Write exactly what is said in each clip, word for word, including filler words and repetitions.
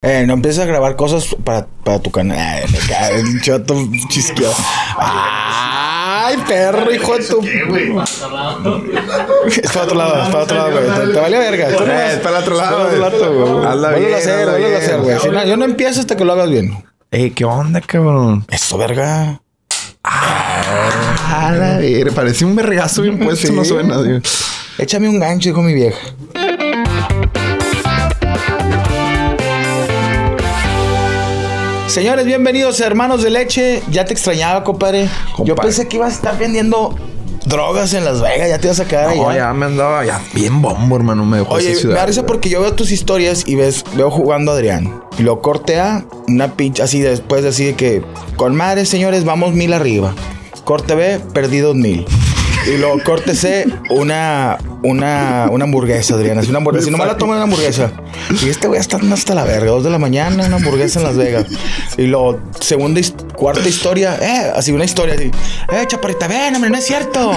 Eh, no empieces a grabar cosas para, para tu canal. El chato chisqueado. Ay, perro, hijo de tu... Es para otro lado, es para otro lado, güey. Te vale verga. Es para otro lado, güey. Vuelve a hacer, vuelve a hacer, güey. Yo no empiezo hasta que lo hagas bien. Ey, ¿qué onda, cabrón? Eso, verga. Ah, la verga. Parecía un vergazo bien puesto, no suena, tío. Échame un gancho, dijo mi vieja. Señores, bienvenidos a Hermanos de Leche. Ya te extrañaba, compadre. compadre. Yo pensé que ibas a estar vendiendo drogas en Las Vegas. Ya te ibas a quedar no, allá. Ya me andaba ya bien bombo, hermano. Me dejó Oye, esa ciudad, me parece porque yo veo tus historias y ves, veo jugando a Adrián. Y lo cortea una pinche así después de así de que... Con madre, señores, vamos mil arriba. Corte B, perdí dos mil. Y luego corte C, una... Una, una hamburguesa, Adriana. Una hamburguesa. Si nomás la toman una hamburguesa. Y este güey está hasta la verga. Dos de la mañana, una hamburguesa en Las Vegas. Y luego, segunda, cuarta historia. Eh, así una historia. Así, eh, chaparrita, ven, hombre, no es cierto.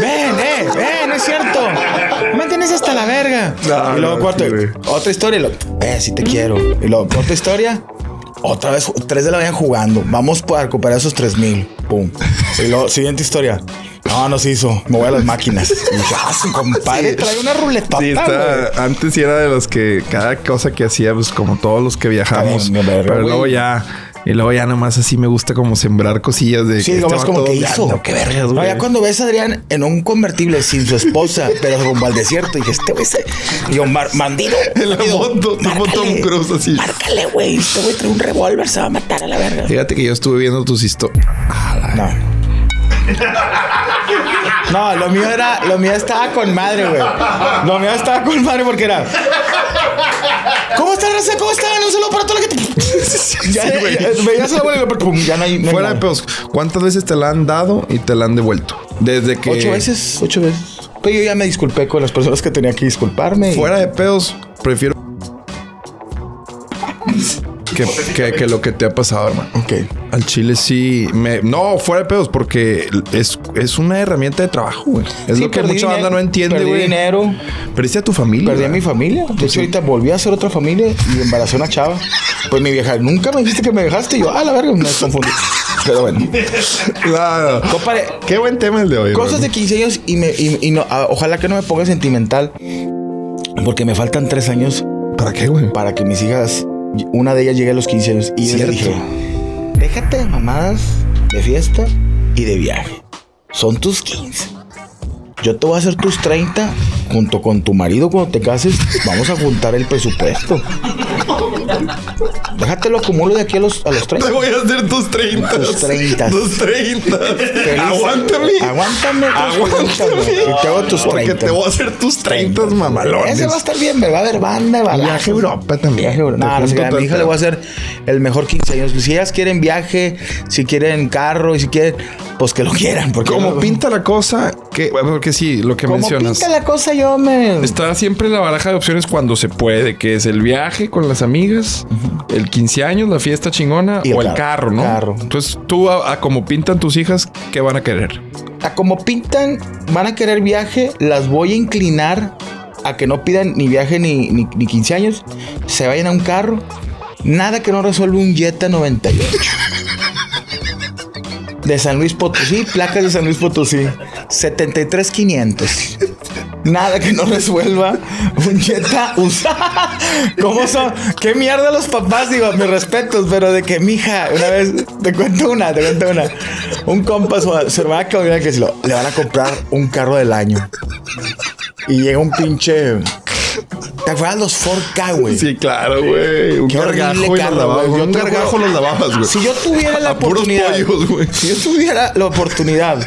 Ven, eh, eh, no es cierto. No me tienes hasta la verga. No, y luego, no, cuarto, sí, otra historia. Y luego, eh, sí te quiero. Y luego, cuarta historia. Otra vez, tres de la mañana jugando. Vamos a recuperar esos tres mil. Pum. Y luego, siguiente historia. No, no se hizo. Me voy a las máquinas. Ya, su compadre sí, trae una ruletota. Sí, está, antes era de los que cada cosa que hacía, pues como todos los que viajamos. Bien, verga, pero wey. luego ya, y luego ya nomás así me gusta como sembrar cosillas de... Sí, que lo más como que hizo. Blando, qué verga, no, ya cuando ves a Adrián en un convertible sin su esposa, pero rumbo al desierto, y dije, este güey se... Digo, mar, mandino. En la moto, tipo Tom Cruise así. Márcale, güey. Este güey trae un revólver, se va a matar a la verga. Fíjate que yo estuve viendo tus historias. Ah, no. No, lo mío era, lo mío estaba con madre, güey. Lo mío estaba con madre porque era... ¿Cómo están, Raza? ¿Cómo están? Un saludo para toda la que te... Ya, veías la abuela y ya no hay... No Fuera hay de pedos, ¿cuántas veces te la han dado y te la han devuelto? Desde que... Ocho veces, ocho veces. Pero yo ya me disculpé con las personas que tenía que disculparme. Fuera y... de pedos, prefiero... Que, que, que lo que te ha pasado, hermano. Ok. Al chile sí me... No, fuera de pedos, porque es, es una herramienta de trabajo, güey. Es sí, lo que mucha dinero, banda no entiende, güey. Perdí dinero. Perdiste a tu familia. Perdí, ¿verdad?, a mi familia. De hecho, ahorita volví a hacer otra familia y embaracé a una chava. Pues mi vieja, nunca me dijiste que me dejaste. Y yo, ah, la verga, me confundí. Pero bueno. Claro. Compare, qué buen tema el de hoy. Cosas, hermano, de quince años y, me, y, y no, a, ojalá que no me ponga sentimental. Porque me faltan tres años. ¿Para qué, güey? Para que mis hijas... Una de ellas llegué a los quince años y yo le dije, déjate de mamadas, de fiesta y de viaje. Son tus quince. Yo te voy a hacer tus treinta junto con tu marido cuando te cases. Vamos a juntar el presupuesto. Déjate lo acumulo de aquí a los, a los treinta. Te voy a hacer tus treinta. Tus treinta. Tus treinta. Aguántame. Aguántame. Aguántame. Y te hago tus treinta. Porque te voy a hacer tus treinta, mamalones. Ese va a estar bien, ¿verdad? A ver, banda, balazo. Viaje a Europa también. Viaje a Europa. No, no, si a mi hija le voy a hacer el mejor quince años. Si ellas quieren viaje, si quieren carro y si quieren, pues que lo quieran. Porque como no, pinta la cosa, que, porque sí, lo que como mencionas. Como pinta la cosa, yo me... Está siempre la baraja de opciones cuando se puede, que es el viaje con las amigas, uh-huh, el quince años, la fiesta chingona y el o carro, el carro, ¿no? Carro. Entonces tú, a, a como pintan tus hijas, ¿qué van a querer? A como pintan, van a querer viaje, las voy a inclinar a que no pidan ni viaje ni, ni, ni quince años, se vayan a un carro, nada que no resuelva un Jetta noventa y ocho. De San Luis Potosí, placas de San Luis Potosí, setenta y tres quinientos. Nada que no resuelva un Jetta usado. ¿Cómo son? ¿Qué mierda los papás? Digo, mis respetos, pero de que, mija, una vez, te cuento una, te cuento una. Un compa, su, su hermana que mira que si lo, le van a comprar un carro del año. Y llega un pinche... ¿Te acuerdas los Ford Ka, güey? Sí, claro, güey. Un gargajo los lavabas. Un gargajo los lavabas, güey. Si yo tuviera la oportunidad... Pollos, si yo tuviera la oportunidad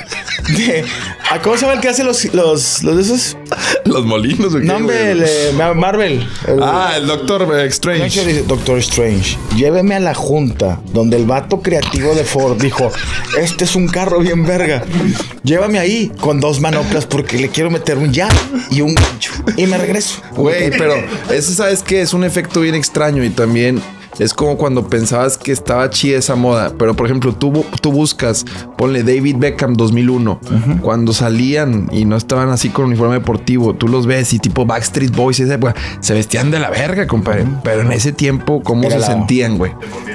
de... ¿A cómo se llama el que hace los los, los de esos? Los molinos, güey. No, hombre, el, eh, Marvel. El, ah, el Doctor Strange. Doctor Strange. Lléveme a la junta donde el vato creativo de Ford dijo, este es un carro bien verga. Llévame ahí con dos manoplas porque le quiero meter un jab y un gancho. Y me regreso. Güey, pero eso, ¿sabes qué? Es un efecto bien extraño y también... es como cuando pensabas que estaba chida esa moda, pero por ejemplo tú, tú buscas, ponle David Beckham dos mil uno, uh-huh. cuando salían y no estaban así con uniforme deportivo, tú los ves y tipo Backstreet Boys, esa época, se vestían de la verga, compadre, uh-huh. pero en ese tiempo cómo era se la... sentían, güey.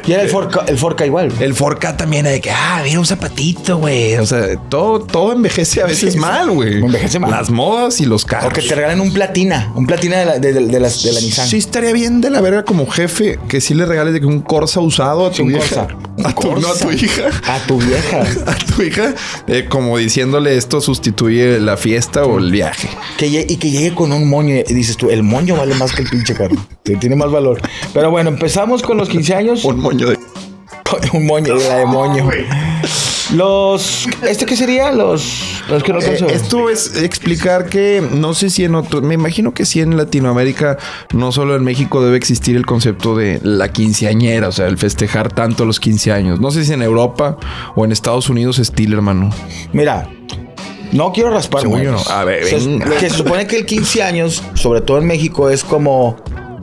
Y era el Ford Ka, el Ford Ka igual. El Ford Ka también era de que, ah, mira un zapatito, güey. O sea, todo, todo envejece a veces sí, mal, güey. Envejece mal. Las modas y los carros. O que te regalan un platina, un platina de la, de, de, de la, de la Nissan. Sí, estaría bien de la verga como jefe que sí le regales de que un Corsa usado a tu sí, vieja. Un a tu, Corsa. No, a tu hija. A tu vieja. A tu hija. Eh, como diciéndole esto sustituye la fiesta sí. o el viaje. Que llegue, y que llegue con un moño. Y dices tú, el moño vale más que el pinche carro. Tiene más valor. Pero bueno, empezamos con los quince años. Un moño de... Un moño, la de moño. Los... ¿Este qué sería? Los... los que no eh, esto es explicar que no sé si en otro... Me imagino que sí en Latinoamérica, no solo en México, debe existir el concepto de la quinceañera. O sea, el festejar tanto los quince años. No sé si en Europa o en Estados Unidos estilo, hermano. Mira... No quiero raspar. No. A ver, se, que se supone que el quince años, sobre todo en México, es como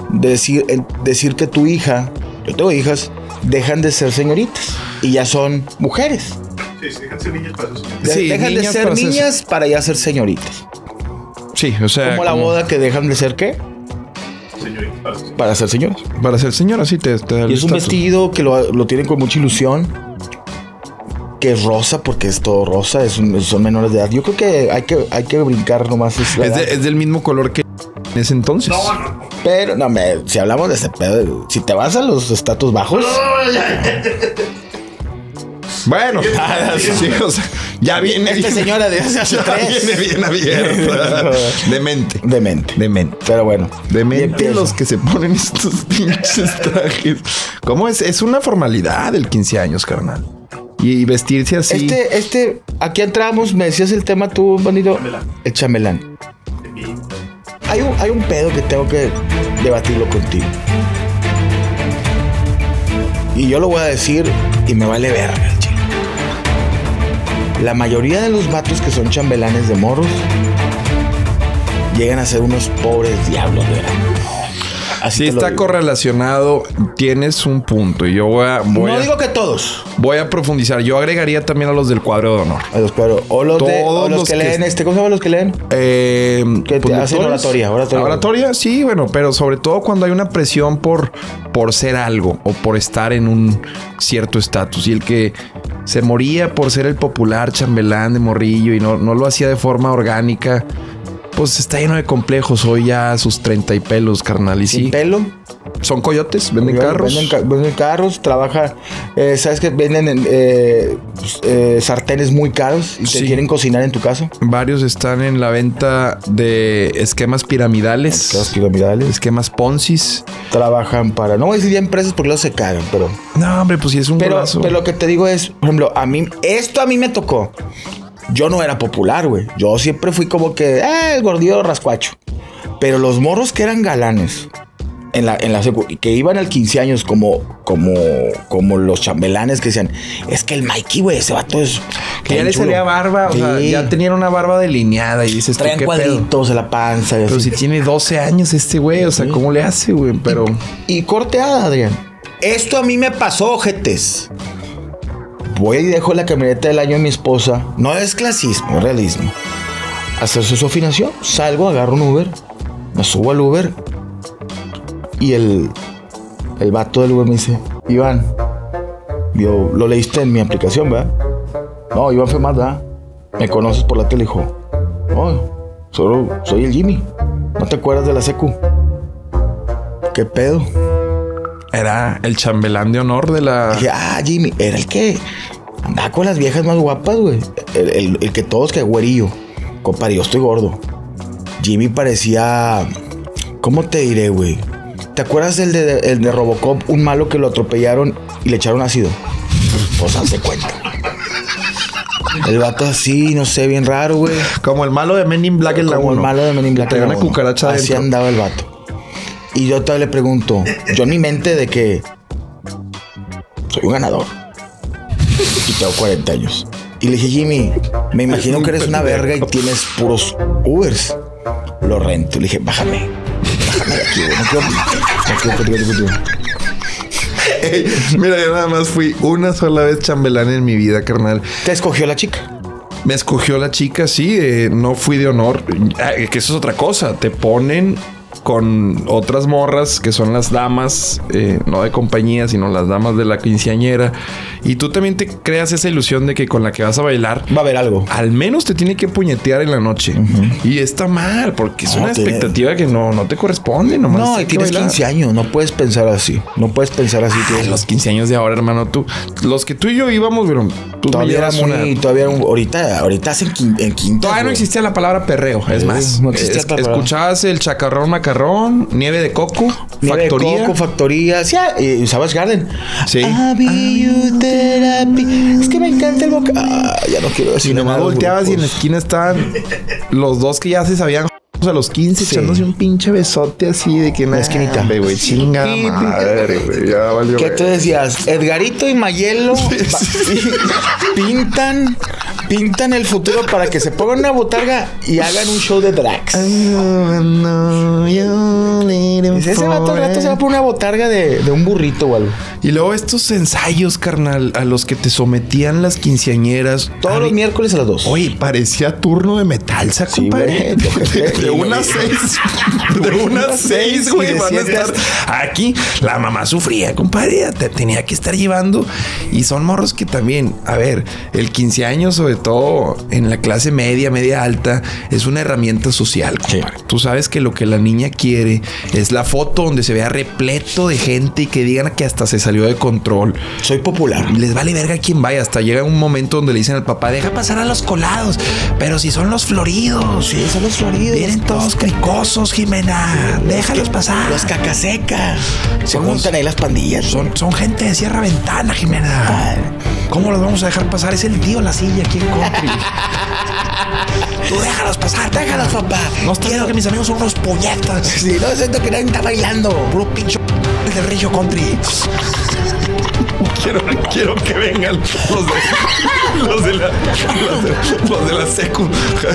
decir, decir que tu hija, yo tengo hijas, dejan de ser señoritas y ya son mujeres. Sí, sí dejan de ser niñas para ser señoritas. Sí, dejan de ser para niñas ser... para ya ser señoritas. Sí, o sea. Como la como... boda que dejan de ser ¿qué? Señorita, para, ser para ser señoras. Para ser señoras, sí. Te, te da y es un vestido que lo, lo tienen con mucha ilusión. Que es rosa, porque es todo rosa, es un, son menores de edad. Yo creo que hay que, hay que brincar nomás. Es, es, de, es del mismo color que en ese entonces. No, no. Pero, no, me, si hablamos de ese pedo, si te vas a los estatus bajos... Bueno, nada, sí, o sea, ya viene... Esta bien, señora de hace ya tres. Viene bien abierta. Demente. Demente. Demente. Pero bueno. Demente los que se ponen estos pinches trajes. ¿Cómo es? Es una formalidad el quince años, carnal. Y vestirse así. Este, este, aquí entramos, me decías el tema tú, bandido. El chamelán. Hay un, hay un pedo que tengo que debatirlo contigo. Y yo lo voy a decir y me vale verga el chico. La mayoría de los vatos que son chambelanes de morros llegan a ser unos pobres diablos, ¿verdad? Así sí está correlacionado, tienes un punto y yo voy a... Voy no a, digo que todos. Voy a profundizar. Yo agregaría también a los del cuadro de honor. A los cuadros. O los, de, o los, los que, que leen este. ¿Cómo se llaman los que leen? Eh, que te hacen oratoria. Oratoria, oratoria, sí, bueno, pero sobre todo cuando hay una presión por, por ser algo o por estar en un cierto estatus. Y el que se moría por ser el popular chambelán de morrillo y no, no lo hacía de forma orgánica... Pues está lleno de complejos. Hoy ya sus treinta y pelos, carnal. ¿Y sí? ¿Pelo? Son coyotes, venden Coyote, carros. Venden, ca venden carros, trabaja. Eh, ¿Sabes que venden eh, eh, sartenes muy caros y sí. te quieren cocinar en tu casa? Varios están en la venta de esquemas piramidales. Esquemas piramidales. Esquemas Ponzis. Trabajan para... No voy a decir ya empresas porque luego se cagan, pero... No, hombre, pues sí es un pero, golazo. Pero lo que te digo es, por ejemplo, a mí... Esto a mí me tocó. Yo no era popular, güey. Yo siempre fui como que, eh, el gordillo rascuacho. Pero los morros que eran galanes, en la, en la secu que iban al quince años como, como, como los chambelanes que decían, es que el Mikey, güey, ese vato es... Que ya le salía barba, sí. o sea, ya tenían una barba delineada y dices, traen cuadritos en la panza. Y pero así. Si tiene doce años este güey, o sea, sí. ¿cómo le hace, güey? Pero... Y, y corteada, Adrián. Esto a mí me pasó, ojetes. Voy y dejo la camioneta del año de mi esposa. No es clasismo, es realismo. Hacerse su afinación. Salgo, agarro un Uber. Me subo al Uber. Y el, el vato del Uber me dice, Iván, yo, lo leíste en mi aplicación, ¿verdad? No, Iván Femad, ¿verdad? Me conoces por la tele, hijo. Oh, solo soy el Jimmy. ¿No te acuerdas de la secu? ¿Qué pedo? Era el chambelán de honor de la... Ah, Jimmy, era el que andaba con las viejas más guapas, güey. El, el, el que todos que güerillo. Compadre, yo estoy gordo. Jimmy parecía... ¿Cómo te diré, güey? ¿Te acuerdas del de, el de Robocop? Un malo que lo atropellaron y le echaron ácido. Pues hazte cuenta. El vato así, no sé, bien raro, güey. Como el malo de Men in Black en la uno. Como el malo de Men in Black. Te una cucaracha adentro. Así andaba el vato. Y yo todavía le pregunto, yo en mi mente de que soy un ganador y tengo cuarenta años. Y le dije, Jimmy, me imagino que eres una verga y tienes puros Ubers. Lo rento. Le dije, bájame. Bájame de aquí, güey. No quiero, no quiero, no quiero, no quiero. Güey. Mira, yo nada más fui una sola vez chambelán en mi vida, carnal. ¿Te escogió la chica? Me escogió la chica, sí. Eh, no fui de honor. Ah, que eso es otra cosa. Te ponen con otras morras que son las damas, eh, no de compañía, sino las damas de la quinceañera. Y tú también te creas esa ilusión de que con la que vas a bailar va a haber algo. Al menos te tiene que puñetear en la noche. Uh-huh. Y está mal, porque es no, una te... expectativa que no, no te corresponde. Nomás no, y tienes quince años, no puedes pensar así. No puedes pensar así. Ah, los quince años de ahora, hermano, tú. Los que tú y yo íbamos, pero tú todavía eras una... Y todavía un, ahorita, ahorita es en quinta. Todavía no existía la palabra perreo, es eh, más. No existía es, la palabra. Escuchabas el chacarrón macarrón, nieve de coco, nieve factoría. De coco, factoría. Sí, eh, Savage Garden. Sí. Therapy. Es que me encanta el boca. Ah, ya no quiero decir. Y nomás volteabas y en la esquina estaban los dos que ya se sabían a los quince, sí, echándose un pinche besote así de que en la nah, esquinita. Güey, chinga madre, güey. Ya valió. ¿Qué tú decías? Edgarito y Mayelo sí, sí. pintan pintan el futuro para que se pongan una botarga y hagan un show de drags. Ese vato rato se va por una botarga de, de un burrito o algo. Y luego estos ensayos, carnal, a los que te sometían las quinceañeras. Todos los miércoles a las dos. Oye, parecía turno de metal, ¿sabes? Sí, compadre. De unas seis, de unas seis, güey, van a estar aquí. La mamá sufría, compadre, te tenía que estar llevando. Y son morros que también, a ver, el quince años, sobre todo en la clase media, media alta, es una herramienta social, compadre. Sí. Tú sabes que lo que la niña quiere es la foto donde se vea repleto de gente y que digan que hasta se salió de control. Soy popular. Les vale verga quién vaya. Hasta llega un momento donde le dicen al papá, deja pasar a los colados, pero si son los floridos. Sí, son los floridos. Vienen todos caicosos, Jimena. Déjalos pasar. Los cacasecas. Se juntan ahí las pandillas. Son, son gente de Sierra Ventana, Jimena. Ay. ¿Cómo los vamos a dejar pasar? Es el tío la silla aquí en Country. Tú déjalos pasar, déjalos, papá. No está viendo que mis amigos son unos puñetas. Sí, no siento que nadie está bailando. Puro pincho del Río Country. Quiero, quiero que vengan los de, los de la los de, los de la secu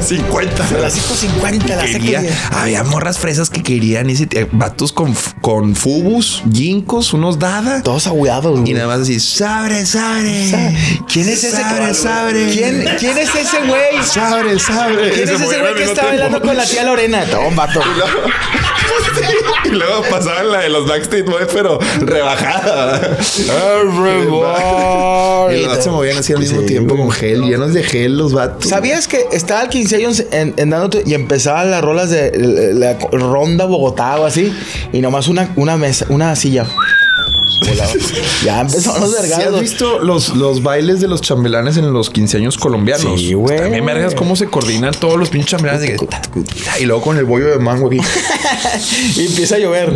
cincuenta. De la secu cincuenta, la secu. Había morras fresas que querían ese vatos con, con fubus, ginkos, unos dada. Todos aguados. Y nada más así, sabre, sabre. sabre. ¿Quién es ese sabre, sabre? ¿Quién, ¿Quién es ese güey? Sabre, sabre. ¿Quién es ese güey que está bailando con la tía Lorena? Toma, vato. Y luego pasaban la de los Backstreet Boys, pero rebajada. Y los vatos se movían así al mismo sí, tiempo con gel, llenos de gel los vatos. ¿Sabías que estaba el quince años en, en dándote y empezaban las rolas de la, la ronda Bogotá o así? Y nomás una, una mesa, una silla. Ya empezaron los vergados. ¿Sí has visto los, los bailes de los chambelanes en los quince años colombianos? Sí, güey. También me vergas cómo se coordinan todos los pinches chambelanes. Y luego con el bollo de mango aquí. Y empieza a llover.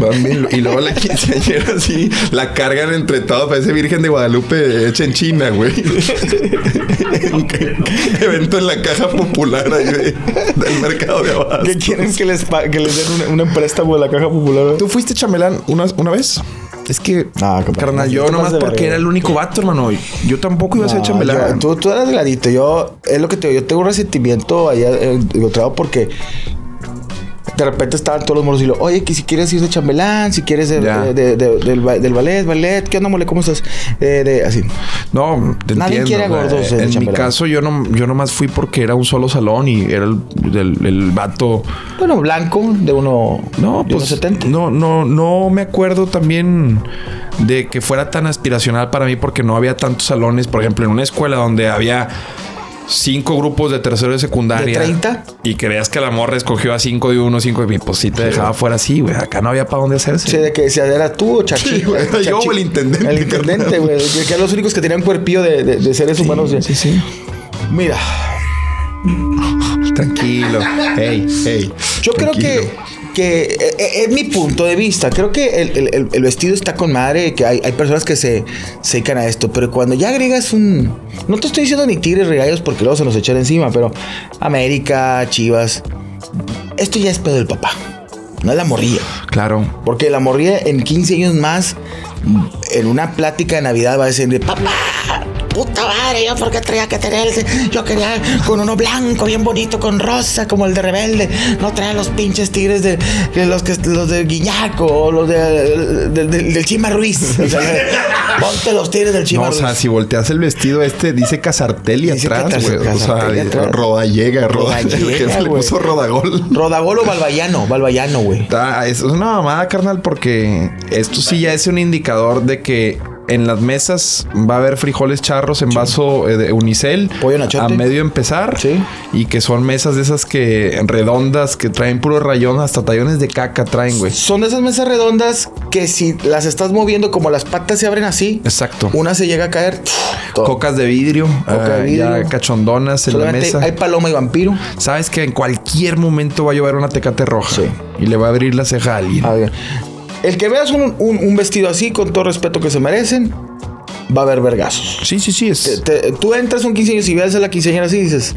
Y luego la quinceañera así la cargan entre todos. Parece Virgen de Guadalupe hecha en China, güey. Evento en la caja popular ahí, del mercado de abajo. ¿Qué quieren que les, que les den un, un préstamo de la caja popular? ¿Tú fuiste chambelán una, una vez? Es que, no, carnal, no, yo nomás porque era el único vato, hermano. Yo tampoco iba no, a ser chambelán. Yo, tú, tú eras ladito. Yo, es lo que te digo. Yo tengo un resentimiento allá, eh, lo traigo porque de repente estaban todos los moros y lo, oye, que si quieres ir de chambelán, si quieres de, de, de, de, del, del ballet, ballet, ¿qué onda, mole? ¿Cómo estás? De, de, así. No, te nadie entiendo, quiere gordos. En, en mi caso, yo, no, yo nomás fui porque era un solo salón y era el, el, el vato. Bueno, blanco, de uno. No, de pues. setenta. No, no, no me acuerdo también de que fuera tan aspiracional para mí porque no había tantos salones. Por ejemplo, en una escuela donde había cinco grupos de tercero de secundaria. ¿De treinta? Y creías que la morra escogió a cinco de uno, cinco de mí. Pues sí te dejaba fuera así, güey. Acá no había para dónde hacerse. Sí, de que si era tú o Chachi. Sí, güey, Chachi. Yo o el intendente. El intendente, güey. Que eran los únicos que tenían cuerpillo de, de, de seres sí, humanos. Sí, sí. Mira. Tranquilo. Hey, hey. Yo tranquilo. Creo que... que es mi punto de vista. Creo que el, el, el vestido está con madre, que hay, hay personas que se, se dedican a esto, pero cuando ya agregas un... No te estoy diciendo ni tigres regallos porque luego se nos echan encima, pero América, Chivas, esto ya es pedo del papá, no es la morrilla. Claro. Porque la morrilla en quince años más, en una plática de Navidad va a decir, papá, puta madre, yo porque tenía que tenerse. Yo quería con uno blanco, bien bonito, con rosa, como el de Rebelde. No traer los pinches tigres de, de los que los de Guiñaco o los de, de, de, del Chima Ruiz. O sea, ponte los tigres del Chima no, Ruiz. O sea, si volteas el vestido este, dice Casartelli atrás, güey. O sea, Rodallega, Rodallega. Rodallega le puso Rodagol. Rodagol o Balbayano, Balbayano, güey. Es una mamada, carnal, porque esto sí ya es un indicador de que en las mesas va a haber frijoles charros en vaso eh, de unicel. Pollo nachote. A medio empezar. Sí. Y que son mesas de esas que redondas, que traen puro rayón, hasta tallones de caca traen, güey. Son esas mesas redondas que si las estás moviendo, como las patas se abren así. Exacto. Una se llega a caer. Todo. Cocas de vidrio. Coca de vidrio. Uh, ya cachondonas en solamente la mesa. Hay paloma y vampiro. Sabes que en cualquier momento va a llover una Tecate roja. Sí. Y le va a abrir la ceja a alguien. A ver. El que veas un, un, un vestido así, con todo respeto que se merecen, va a haber vergazos. Sí, sí, sí. Es. Te, te, tú entras un quince años y ves a la quinceañera así y dices,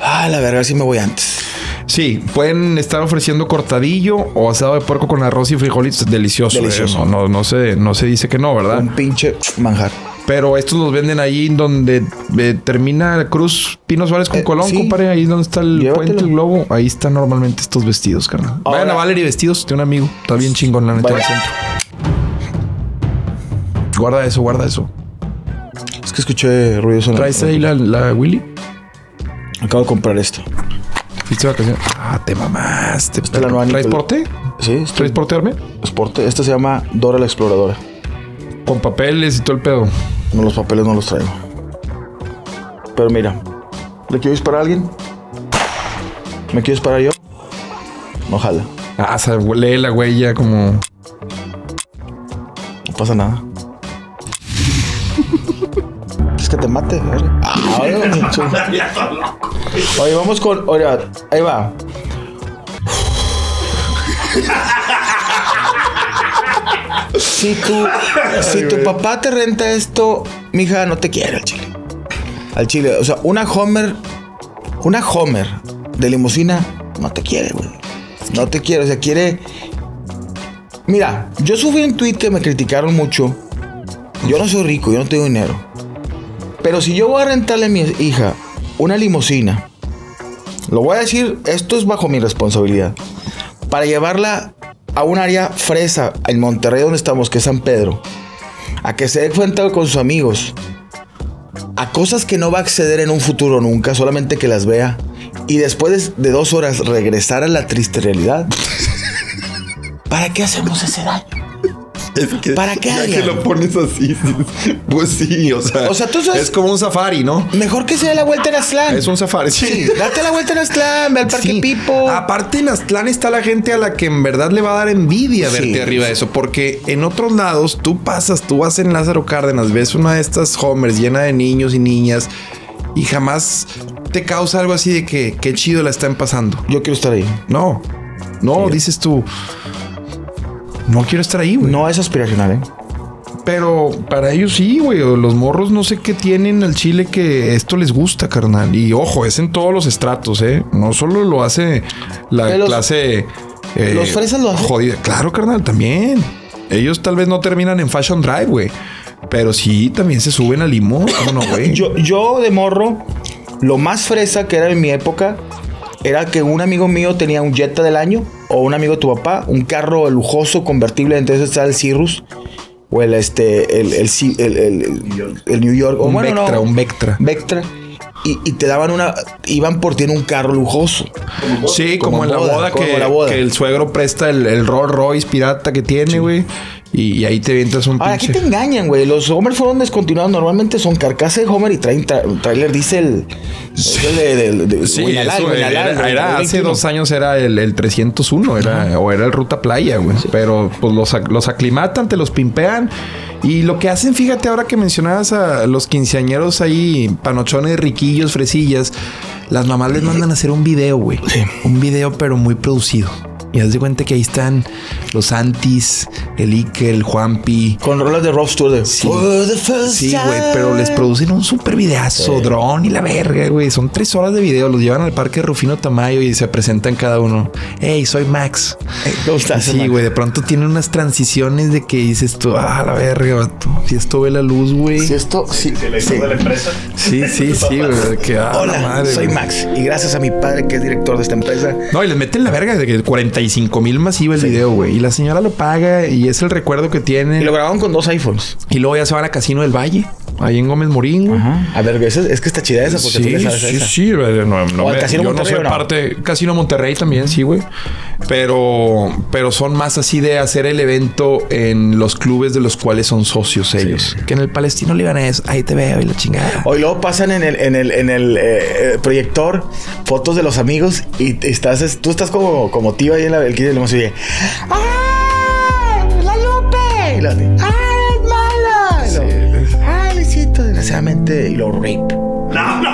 ah, la verga, sí me voy antes. Sí, pueden estar ofreciendo cortadillo o asado de puerco con arroz y frijolitos. Delicioso. Delicioso. Eh, no, no, no, se, no se dice que no, ¿verdad? Un pinche manjar. Pero estos los venden allí donde eh, termina Cruz Pinos Suárez con eh, Colón, sí, compadre. Ahí donde está el Llévatelo. puente, el globo. Ahí están normalmente estos vestidos, carnal. Ahora, vayan a Valery Vestidos de un amigo. Está bien chingón, la neta, en el centro. Guarda eso, guarda eso. Es que escuché ruidos en la... ¿Traes ahí la, la Willy? Acabo de comprar esto. ¿Viste vacaciones? Ah, te mamaste. Este la nueva ¿Traes porte? Sí. Este... ¿Traes porte, Arme? Es porte. Esta se llama Dora la Exploradora. Con papeles y todo el pedo. No, los papeles no los traigo. Pero mira, ¿le quiero disparar a alguien? ¿Me quiero disparar yo? No jala. Ah, se lee la huella como... No pasa nada. Es que te mate. Ah, oye, vamos con... Oye, ahí va. Si tu, Ay, si tu papá te renta esto, mija, no te quiere al chile. Al chile. O sea, una Homer, una Homer de limusina no te quiere, güey. No te quiere. O sea, quiere... Mira, yo subí un tweet que me criticaron mucho. Yo no soy rico, yo no tengo dinero. Pero si yo voy a rentarle a mi hija una limusina, lo voy a decir, esto es bajo mi responsabilidad, para llevarla a un área fresa en Monterrey, donde estamos, que es San Pedro, a que se dé cuenta con sus amigos a cosas que no va a acceder en un futuro nunca, solamente que las vea, y después de dos horas regresar a la triste realidad. ¿Para qué hacemos ese daño? Es que, ¿para qué ya que lo pones así? Pues sí, o sea, o sea tú sabes, es como un safari, ¿no? Mejor que se dé la vuelta en Aztlán. Es un safari, sí. sí date la vuelta en Aztlán, ve al Parque sí. Pipo. Aparte, en Aztlán está la gente a la que en verdad le va a dar envidia sí. verte arriba de eso, porque en otros lados tú pasas, tú vas en Lázaro Cárdenas, ves una de estas Homers llena de niños y niñas y jamás te causa algo así de que qué chido la están pasando. Yo quiero estar ahí. No, no, sí. dices tú... No quiero estar ahí, güey. No es aspiracional, ¿eh? Pero para ellos sí, güey. Los morros no sé qué tienen al chile que esto les gusta, carnal. Y ojo, es en todos los estratos, ¿eh? No solo lo hace la los, clase... Eh, los fresas lo hacen. Jodida. Claro, carnal, también. Ellos tal vez no terminan en Fashion Drive, güey. Pero sí, también se suben a limón. No, güey. Yo, yo de morro, lo más fresa que era en mi época... Era que un amigo mío tenía un Jetta del año, o un amigo de tu papá, un carro lujoso, convertible. Entonces estaba el Cirrus, o el este, el, el, el, el, el New York, o un bueno, Vectra, no, un Vectra. Vectra. Y, y te daban una, iban por ti en un carro lujoso. Sí, como, como en la boda, boda, que, la boda que el suegro presta el, el Rolls Royce pirata que tiene, güey. Y, y ahí te vientas un Ahora, pinche. Aquí te engañan, güey. Los Homer fueron descontinuados. Normalmente son carcasa de Homer y traen tra trailer diésel. Sí, de, de, de, de, sí Winalal, eso, Winalal, era, Winalal, era hace dos años era el, el trescientos uno, era, uh-huh. o era el Ruta Playa, güey. Sí. Pero pues los, los aclimatan, te los pimpean. Y lo que hacen, fíjate, ahora que mencionabas a los quinceañeros ahí, panochones, riquillos, fresillas, las mamás les mandan a hacer un video, güey. Sí. Un video, pero muy producido. Y haz de cuenta que ahí están los Antis, el Ike, el Juanpi. Con rolas de Rob Stewart. Sí, güey, sí, pero les producen un súper videazo, sí. Dron y la verga, güey. Son tres horas de video. Los llevan al parque de Rufino Tamayo y se presentan cada uno. Hey, soy Max. ¿Cómo estás? Sí, güey. De pronto tienen unas transiciones de que dices tú, ah, la verga, bato. Si esto ve la luz, güey. Si esto, sí, sí, sí. De la empresa. Sí, sí, sí, güey. Que, ah, hola, madre, soy Max. Y gracias a mi padre, que es director de esta empresa. No, y les meten la verga de que cuarenta y cinco mil masiva el sí. video, güey. Y la señora lo paga y es el recuerdo que tiene. Y lo grabaron con dos iPhones. Y luego ya se van a Casino del Valle, ahí en Gómez Morín, güey. A ver, es, es que está chida esa, porque sí, tú le sabes sí, esa. Sí, sí, no, no, me, Casino yo no soy no? parte. Casino Monterrey también, sí, güey. Pero, pero son más así de hacer el evento en los clubes de los cuales son socios sí. ellos. Que en el Palestino Libanés, ahí te veo y la chingada. Hoy luego pasan en el, en el, en el eh, proyector fotos de los amigos y estás, tú estás como, como tío ahí en la Belquilla y le hemos oye. ¡Ah! ¡La Lupe! Y la, ¡ah, es mala! Y lo, ¡ah, Luisito! Desgraciadamente, y lo rape. No, no.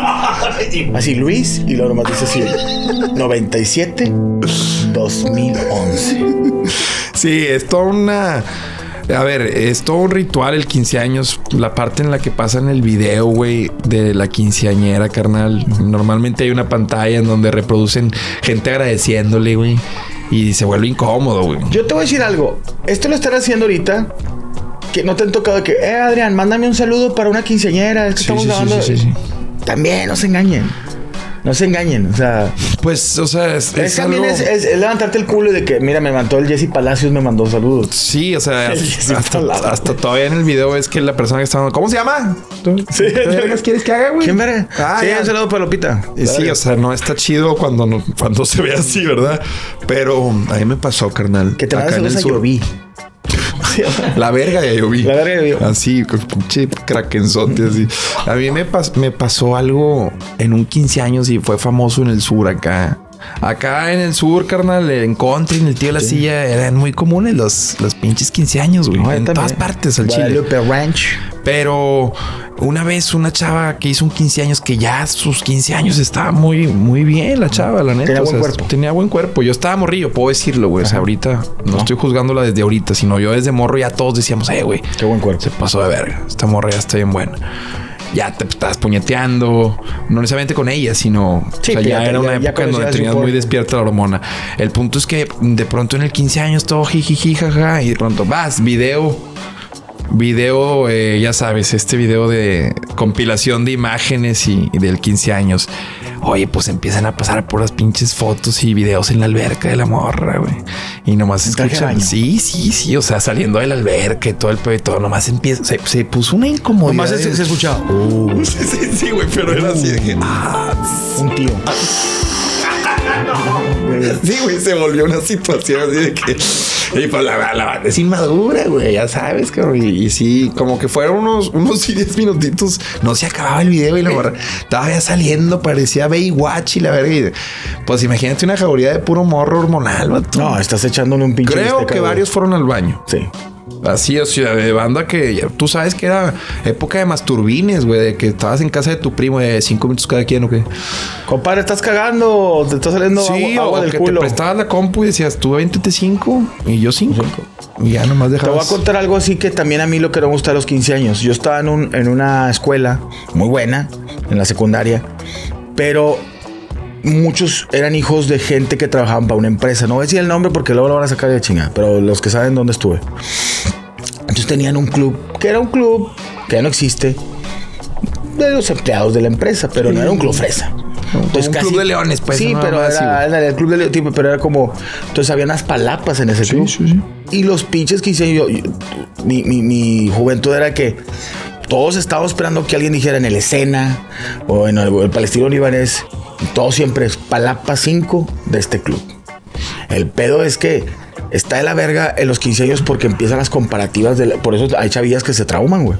Así Luis y luego nomás dice así noventa y siete, dos mil once. Sí, es toda una... A ver, es todo un ritual el quince años. La parte en la que pasan el video, güey, de la quinceañera, carnal. Normalmente hay una pantalla en donde reproducen gente agradeciéndole, güey. Y se vuelve incómodo, güey. Yo te voy a decir algo. Esto lo están haciendo ahorita... Que no te han tocado de que, eh, Adrián, mándame un saludo para una quinceañera. Es que sí, estamos sí, grabando. Sí, sí, sí. También, no se engañen. No se engañen. O sea, pues, o sea, es, es, es también algo... es, es, es levantarte el culo de que, mira, me mandó el Jesse Palacios, me mandó saludos. Sí, o sea, hasta, hasta, hasta todavía en el video es que la persona que está, ¿cómo se llama? ¿Tú, sí, ¿qué más quieres que haga, güey? ¿Quién verga? Ah, sí, ya. Un saludo para Lupita. Sí, sí, o sea, no está chido cuando, no, cuando se ve así, ¿verdad? Pero a mí me pasó, carnal. Que te acá en el sur. Yo vi. La verga ya yo vi. La verga ya yo vi. Así, pinche craquenzote así. A mí me, pas me pasó algo en un quince años y fue famoso en el sur acá. Acá en el sur, carnal, en country, en el tío de la sí. silla, eran muy comunes los, los pinches quince años, güey. No, en también. Todas partes al Guadalupe Chile. Ranch. Pero una vez una chava que hizo un quince años, que ya sus quince años estaba muy, muy bien la chava, la neta. Tenía, o sea, buen cuerpo. Tenía buen cuerpo. Yo estaba morrillo, puedo decirlo, güey. O sea, ahorita no, no estoy juzgándola desde ahorita, sino yo desde morro ya todos decíamos, eh, güey. Qué buen cuerpo. Se pasó de verga. Esta morra ya está bien buena. Ya te estabas puñeteando, no necesariamente con ella, sino sí, o sea, ya, ya era una ya, época en donde tenías muy despierta la hormona. El punto es que de pronto en el quince años todo jijiji, jaja, y de pronto vas, video, video, eh, ya sabes, este video de compilación de imágenes y, y del quince años. Oye, pues empiezan a pasar puras pinches fotos y videos en la alberca de la morra, güey. Y nomás escuchan. Sí, sí, sí. O sea, saliendo de la alberca y todo el pedo y todo. Nomás empieza. Se, se puso una incomodidad. Nomás se, se escuchaba. Uh, sí, sí, sí, güey. Pero uh, era así de que. Ah, un tío. Ah, no. Sí, güey. Se volvió una situación así de que. Y pues la banda es inmadura, güey, ya sabes, cabrón. Y, y sí, como que fueron unos unos diez minutitos, no se acababa el video y la morra todavía saliendo, parecía Baywatch y la verga. Y, pues imagínate una jauría de puro morro hormonal, bato. No, estás echándole un pinche. Creo que varios fueron al baño. Sí. Así, o sea, de banda que tú sabes que era época de masturbines, güey, de que estabas en casa de tu primo de cinco minutos cada quien, ¿o qué? Compadre, estás cagando, te está saliendo sí, agua, agua o del que culo. Te prestabas la compu y decías, tú veinte, cinco y yo cinco. Y ya nomás dejabas. Te voy a contar algo así que también a mí lo que me gusta a los quince años. Yo estaba en, un, en una escuela muy buena, en la secundaria, pero muchos eran hijos de gente que trabajaban para una empresa. No voy a decir el nombre porque luego lo van a sacar de chingada, pero los que saben dónde estuve. Entonces tenían un club, que era un club que ya no existe, de los empleados de la empresa, pero no era un club fresa. Entonces, un casi, club de leones, pues. Sí, no, pero era, era el club de leones, tipo, pero era como... Entonces había unas palapas en ese sí, club. Sí, sí. Y los pinches que hice yo, yo mi, mi, mi juventud era que... Todos estábamos esperando que alguien dijera en el escena o en el, el Palestino Libanés. Todo siempre es palapa cinco de este club. El pedo es que está de la verga en los quince años porque empiezan las comparativas. De la, por eso hay chavillas que se trauman, güey.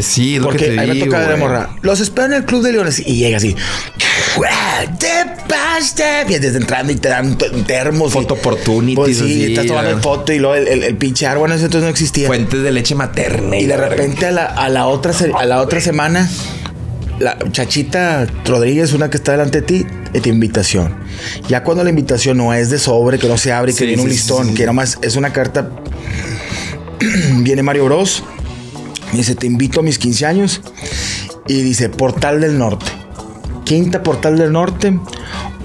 Sí, es lo porque que te ahí digo, me toca de morra. Los esperan en el club de leones y llega así. ¡Te paste! Y desde entrando y te dan termos. Foto opportunity. Pues sí, estás tomando foto y luego el, el, el pinche árbol en ese entonces no existía. Fuentes de leche materna. Y de repente a la, a la otra, se, a la otra semana... la Chachita Rodríguez, una que está delante de ti, te invitación. Ya cuando la invitación no es de sobre, que no se abre, sí, que viene sí, un listón, sí, sí. que nomás es una carta. Viene Mario Bros. Me dice, te invito a mis quince años. Y dice, Portal del Norte. Quinta Portal del Norte.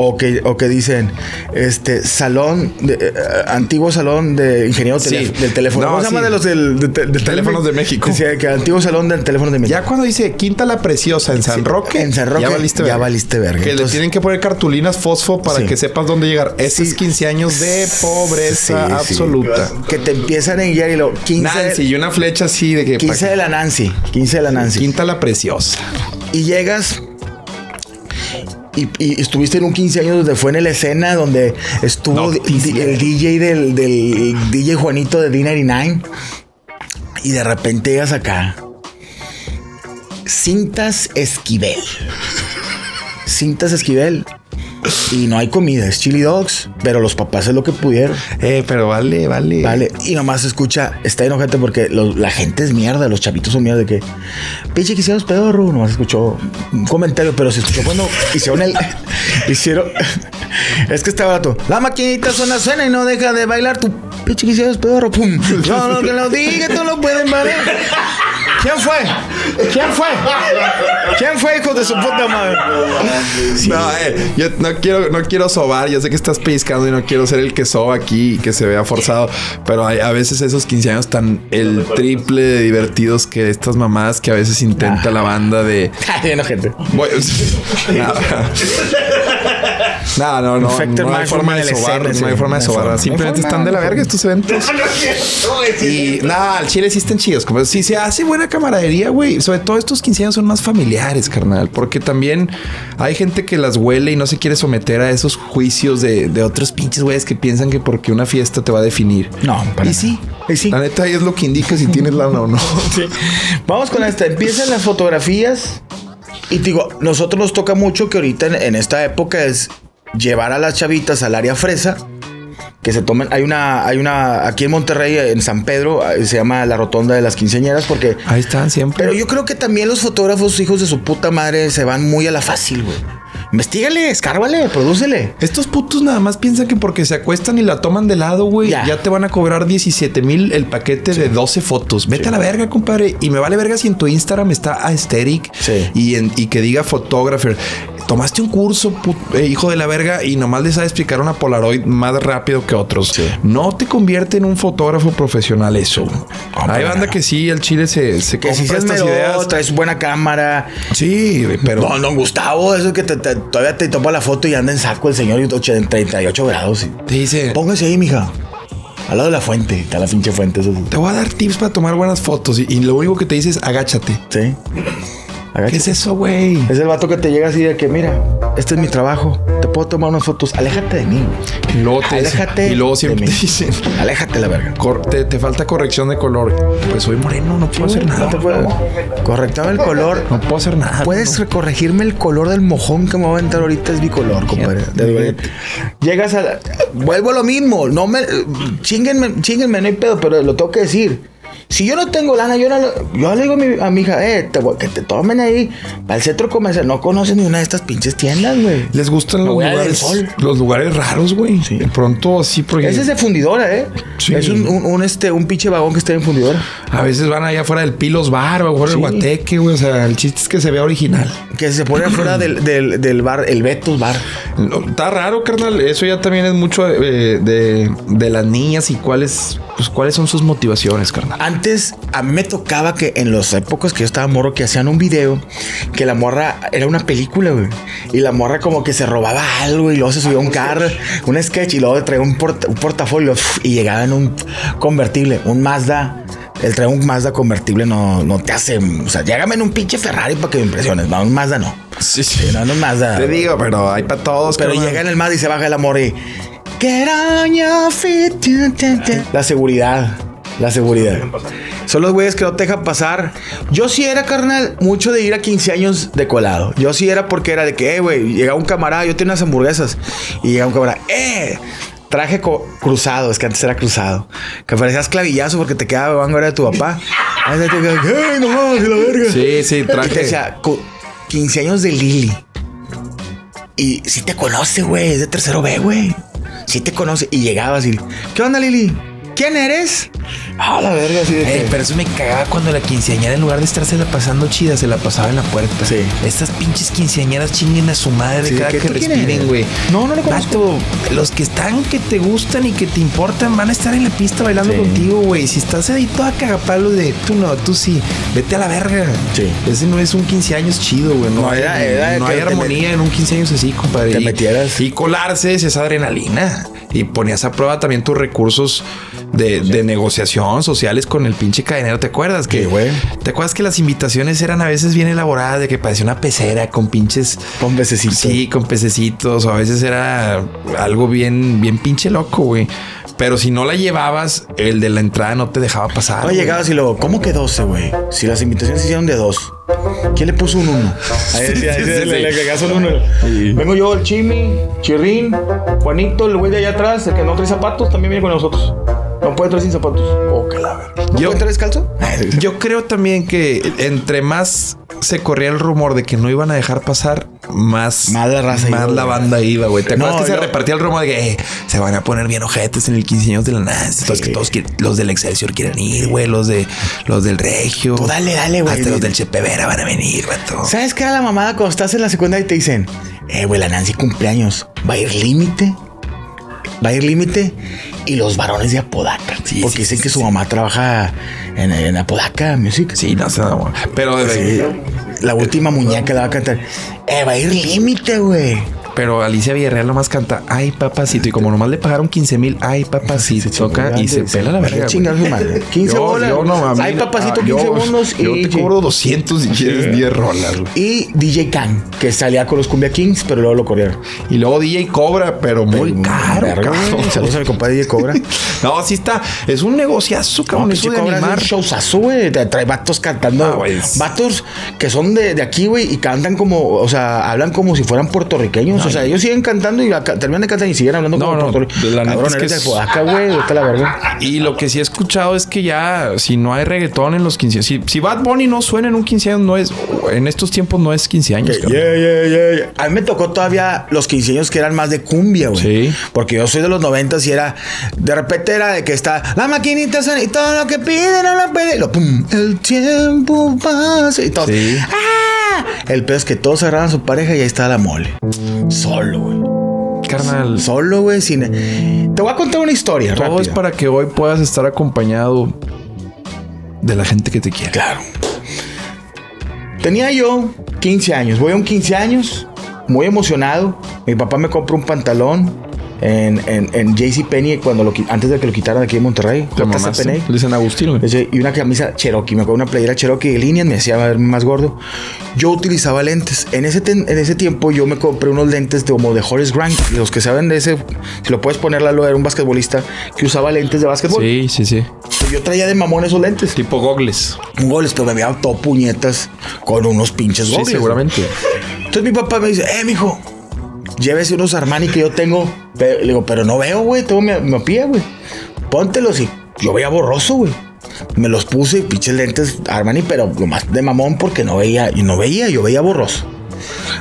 O que, o que dicen, este, salón, de, eh, antiguo salón de ingeniero sí. telé, del teléfono. No, ¿Cómo sí. se llama de los del, de, de, de teléfonos de México? Sí, que antiguo salón del teléfono de México. Ya cuando dice Quinta la Preciosa en San Roque. En San Roque. Ya valiste verga. Ya valiste verga. Que entonces, le tienen que poner cartulinas fosfo para sí. que sepas dónde llegar. Esos sí. quince años de pobreza sí, absoluta. Sí. Que te empiezan a guiar y lo... quince Nancy, de, y una flecha así de que... quince de la Nancy. quince de la Nancy. Quinta la Preciosa. Y llegas... Y, y estuviste en un quince años donde fue en la escena donde estuvo no, di, el D J del, del D J Juanito de D noventa y nueve. Y de repente llegas acá. Cintas Esquivel. Cintas Esquivel. Y no hay comida, es chili dogs. Pero los papás es lo que pudieron. Eh, pero vale, vale. Vale. Y nomás se escucha, está enojante porque lo, la gente es mierda, los chavitos son mierda. De que, pinche, que hicieron los pedorros. Nomás escuchó un comentario, pero se escuchó cuando hicieron el. Hicieron. Es que está barato. La maquinita suena, suena y no deja de bailar. Tu pinche, que hicieron los pedorros. Pum. No, lo que lo diga, tú lo pueden valer. ¿Quién fue? ¿Quién fue? ¿Quién fue, hijo de su puta madre? Sí. No, eh, yo no quiero, no quiero sobar. Yo sé que estás pellizcando y no quiero ser el que soba aquí y que se vea forzado. Pero hay, a veces esos quince años están el triple de divertidos que estas mamadas que a veces intenta nah. la banda de... no, gente. Voy... No, no, no. Perfecto, no, no hay forma de sobar. Escena, no hay forma de sobar. Forma. Simplemente están de la verga estos eventos. No, no, no, no, y nada, al chile sí están chidos. Como si se hace buena camaradería, güey. Sobre todo estos quince años son más familiares, carnal. Porque también hay gente que las huele y no se quiere someter a esos juicios de, de otros pinches güeyes que piensan que porque una fiesta te va a definir. No, para y sí. Y sí. La neta es lo que indica si tienes lana o no. Sí. Vamos con esta. Empiezan las fotografías. Y te digo, nosotros nos toca mucho que ahorita en, en esta época es llevar a las chavitas al área fresa, que se tomen. Hay una, hay una aquí en Monterrey, en San Pedro, se llama la Rotonda de las Quinceañeras, porque ahí están siempre. Pero yo creo que también los fotógrafos, hijos de su puta madre, se van muy a la fácil, güey. Investígale, escárbale, prodúcele. Estos putos nada más piensan que porque se acuestan y la toman de lado, güey, ya. ya te van a cobrar diecisiete mil el paquete sí. de doce fotos. Vete sí. a la verga, compadre. Y me vale verga si en tu Instagram está aesthetic sí. y, en, y que diga photographer. Tomaste un curso, puto, eh, hijo de la verga, y nomás les sabe explicar una Polaroid más rápido que otros. Sí. No te convierte en un fotógrafo profesional eso. Hombre, hay banda no. que sí, el chile se, se compra si se estas mero, ideas. Traes buena cámara. Sí, pero... No, no, Gustavo, eso que te, te todavía te topa la foto y anda en saco el señor en treinta y ocho grados. Y te dice... Póngase ahí, mija. Al lado de la fuente. Está la pinche fuente. Eso sí. Te voy a dar tips para tomar buenas fotos. Y, y lo único que te dice es agáchate. Sí. Agáchate. ¿Qué es eso, güey? Es el vato que te llega así de que, mira, este es mi trabajo. Te puedo tomar unas fotos. Aléjate de mí. Y luego te Aléjate dice, y luego siempre te dicen... Aléjate la verga. Cor te, te falta corrección de color. Pues soy moreno, no puedo hacer nada. No te puedo... No. Correctame el color. No puedo hacer nada. Puedes no? corregirme el color del mojón que me va a aventar ahorita. Es bicolor, compadre. De Llegas a... La... Vuelvo a lo mismo. No me... Chinguenme, chinguenme, no hay pedo, pero lo tengo que decir. Si yo no tengo lana, yo, no, yo le digo a mi, a mi hija, eh, te, que te tomen ahí para el centro comercial. No conocen ni una de estas pinches tiendas, güey. Les gustan los lugares, los lugares raros, güey. Sí. De pronto así porque... Ese es de Fundidora, eh. Sí. Es un, un, un, este, un pinche vagón que está en Fundidora. A veces van allá afuera del Pilos Bar o afuera sí. del Guateque, güey. O sea, el chiste es que se vea original. Que se pone afuera del, del, del bar, el Betos Bar. No, está raro, carnal. Eso ya también es mucho eh, de, de las niñas y cuáles, pues, cuáles son sus motivaciones, carnal. Antes a mí me tocaba que en las épocas que yo estaba morro que hacían un video que la morra era una película, güey. Y la morra como que se robaba algo y luego se subía a un carro, un sketch y luego traía un, port un portafolio y llegaba en un convertible, un Mazda. El traer un Mazda convertible no, no te hace... O sea, llégame en un pinche Ferrari para que me impresiones. No, un Mazda no. Sí, sí. No, no un Mazda. Te digo, pero hay para todos. Pero carnal. Llega en el Mazda y se baja el amor y... La seguridad. La seguridad. Son los güeyes que no te dejan pasar. Yo sí era, carnal, mucho de ir a quince años de colado. Yo sí era porque era de que, eh, güey, llega un camarada, yo tengo unas hamburguesas. Y llega un camarada, eh, traje cruzado, es que antes era cruzado. Que parecías clavillazo porque te quedaba bebando era de tu papá. Ay, no, la verga. Sí, sí, traje. Y te decía, quince años de Lili. Y sí te conoce, güey. Es de tercero B, güey. Sí te conoce. Y llegabas y... ¿Qué onda, Lili? ¿Quién eres? Ah, la verga, sí. Eh, pero eso me cagaba cuando la quinceañera, en lugar de estársela pasando chida, se la pasaba en la puerta. Sí. Estas pinches quinceañeras chinguen a su madre, sí, cada que, que respiren, güey. No, no lo conozco. Vato, los que están, que te gustan y que te importan, van a estar en la pista bailando, sí, contigo, güey. Si estás ahí toda cagapalo de tú no, tú sí, vete a la verga. Sí. Ese no es un quince años chido, güey. No, no hay, era, era no hay armonía en un quince años así, compadre. Te metieras. Y colarse es esa adrenalina. Y ponías a prueba también tus recursos de, de negociación sociales con el pinche cadenero. ¿Te acuerdas? Que, güey. ¿Te acuerdas que las invitaciones eran a veces bien elaboradas? De que parecía una pecera con pinches... Con pececitos. Sí, con pececitos. O a veces era algo bien, bien pinche loco, güey. Pero si no la llevabas, el de la entrada no te dejaba pasar. No llegabas y luego, ¿cómo que doce, güey? Si las invitaciones se hicieron de dos. ¿Quién le puso un uno? Ahí decía, sí, sí, sí, sí. Le agregas un uno. Sí. Vengo yo, el Chimi, Chirrín, Juanito, el güey de allá atrás, el que no trae zapatos, también viene con nosotros. No puede traer sin zapatos. Oh, qué la verga. ¿No yo, puede traer descalzo? Yo creo también que entre más se corría el rumor de que no iban a dejar pasar, más, más la raza, más iba, la banda iba, güey. ¿Te acuerdas no, que yo... se repartía el rumor de que eh, se van a poner bien ojetes en el quince años de la NASA? Sí. Que todos los del Excelsior quieren ir, güey. Los de los del Regio. Tú dale, dale, güey. Hasta los del Chepevera van a venir, vato. ¿Sabes qué era la mamada cuando estás en la secundaria y te dicen, eh, güey, la Nancy cumpleaños? ¿Va a ir límite? ¿Va a ir límite? Y los varones de Apodaca. Sí, porque sí, dicen sí, que su sí. mamá trabaja en, en Apodaca Music. Sí, no sé. No, pero desde... Sí, la última muñeca la va a cantar. Eh, va a ir límite, güey. Pero Alicia Villarreal nomás canta, ay, papacito. Y como nomás le pagaron quince mil, ay, papacito. Se toca y se pela la verga. quince yo, bolas. Yo no, ay, papacito, ah, quince segundos. Yo, yo te cobro doscientos si quieres diez rolas. Y D J Khan, que salía con los Cumbia Kings, pero luego lo corrieron. Y luego D J Cobra, pero muy pero, caro. caro. Saludos a mi compadre D J Cobra. No, sí está. Es un negociazo, cabrón. No, eso de animar. Showzazo, güey. Trae vatos cantando. Ah, wey. Vatos que son de, de aquí, güey, y cantan como, o sea, hablan como si fueran puertorriqueños. No, o sea, ellos siguen cantando y terminan de cantar y siguen hablando no, como no, puertorriqueños. La neta es que es... Acá, güey, está la verga. Y lo que sí he escuchado es que ya, si no hay reggaetón en los quince años, si, si Bad Bunny no suena en un quince años, no es, en estos tiempos no es quince años. Okay, yeah, yeah, yeah, yeah. A mí me tocó todavía los quince años que eran más de cumbia, güey. Sí. Porque yo soy de los noventas y era, de repente era de que está la maquinita y todo lo que piden a la pede. Y lo pum, el tiempo pasa y todo. Sí. ¡Ah! El pedo es que todos agarraban su pareja y ahí está la mole. Solo, güey. Carnal. Solo, güey. Sin... Te voy a contar una historia. Todo rápida. Es para que hoy puedas estar acompañado de la gente que te quiere. Claro. Tenía yo quince años. Voy a un quince años, muy emocionado. Mi papá me compró un pantalón en, en, en JCPenney cuando lo, antes de que lo quitaran de aquí de Monterrey. De San Agustín. Y una camisa Cherokee. Me acuerdo una playera Cherokee de líneas. Me hacía verme más gordo. Yo utilizaba lentes. En ese, ten, en ese tiempo yo me compré unos lentes de, como de Horace Grant. Los que saben de ese, si lo puedes poner, Lalo, era un basquetbolista que usaba lentes de basquetbol. Sí, sí, sí. Yo traía de mamón esos lentes. Tipo gogles. Gogles, pero me habían todo puñetas con unos pinches gogles. Sí, seguramente. Entonces mi papá me dice, eh, mijo, llévese unos Armani que yo tengo. Pero, le digo, pero no veo, güey. Tengo mi, mi pie, güey. Póntelos y yo veía borroso, güey. Me los puse y pinches lentes Armani, pero lo más de mamón porque no veía. Y no veía, yo veía borroso.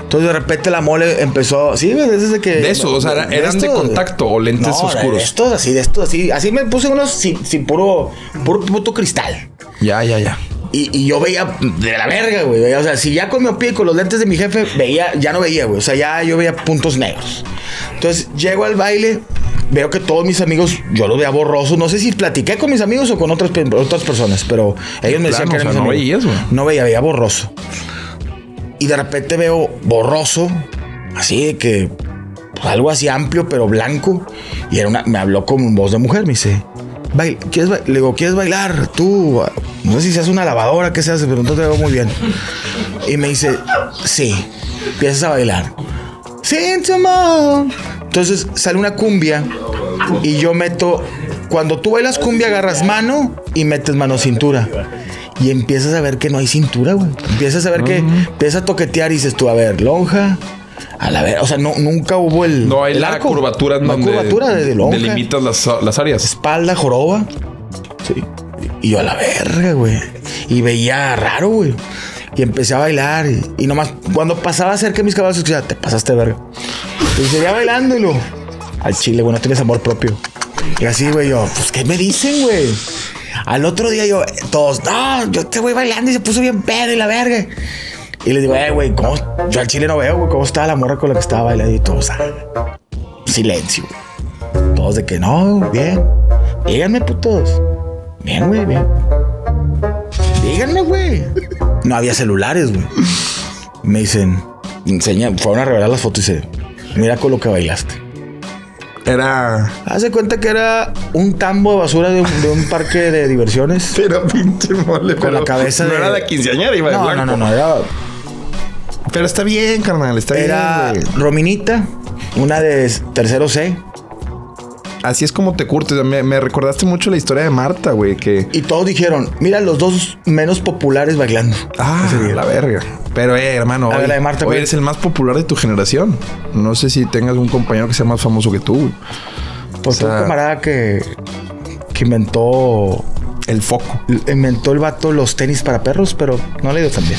Entonces de repente la mole empezó. Sí, desde que. De eso, o sea, eran de, eran de contacto o lentes no, oscuros. De estos así, de estos así. Así me puse unos sin, sin puro, puro puto cristal. Ya, ya, ya. Y, y yo veía de la verga, güey. O sea, si ya con mi pie y con los lentes de mi jefe veía, ya no veía, güey. O sea, ya yo veía puntos negros. Entonces, llego al baile, veo que todos mis amigos, yo los veía borrosos. No sé si platiqué con mis amigos o con otras, otras personas, pero ellos me decían claro, que eran o sea, no veías, güey. No veía, veía borroso. Y de repente veo borroso, así de que pues, algo así amplio, pero blanco. Y era una, me habló con voz de mujer, me dice... Bail, ¿quieres ba-? Le digo, ¿quieres bailar? Tú, no sé si seas una lavadora, qué seas, pero no te veo muy bien. Y me dice, sí, empiezas a bailar. Entonces sale una cumbia y yo meto, cuando tú bailas cumbia agarras mano y metes mano cintura. Y empiezas a ver que no hay cintura, güey. Empiezas a ver uh-huh. que empiezas a toquetear y dices tú, a ver, lonja. A la ver, o sea, no, nunca hubo el. No hay el la arco, curvatura, no hay curvatura desde lonja. Delimitas las, las áreas. Espalda, joroba. Sí. Y yo a la verga, güey. Y veía raro, güey. Y empecé a bailar. Y, y nomás, cuando pasaba cerca de mis caballos, decía, te pasaste verga. Y seguía bailando y luego, al chile, güey, no tienes amor propio. Y así, güey, yo, pues, ¿qué me dicen, güey? Al otro día yo, todos, no, yo te voy bailando y se puso bien pedo y la verga. Y les digo, eh, güey, ¿cómo? Yo al chile no veo, güey, ¿cómo estaba la morra con la que estaba bailando? Y todos, ah, silencio. Todos de que no, bien. Díganme, putos. Bien, güey, bien. Díganme, güey. No había celulares, güey. Me dicen, enseña, fueron a revelar las fotos y dice, mira con lo que bailaste. Era... Hace cuenta que era un tambo de basura de un, de un parque de diversiones. Pero pinche mole. Con la cabeza no de... No era la quinceañera, iba no, de blanco. No, no, no, era... Pero está bien, carnal, está era bien. Era Rominita, una de tercero C. Así es como te curtes. Me, me recordaste mucho la historia de Marta, güey, que... Y todos dijeron, mira, los dos menos populares bailando. Ah, la verga. Pero, eh, hermano, hoy, de Marta, hoy eres el más popular de tu generación. No sé si tengas un compañero que sea más famoso que tú. Pues o sea, un camarada que, que inventó... El foco. Inventó el vato los tenis para perros, pero no le dio tan bien.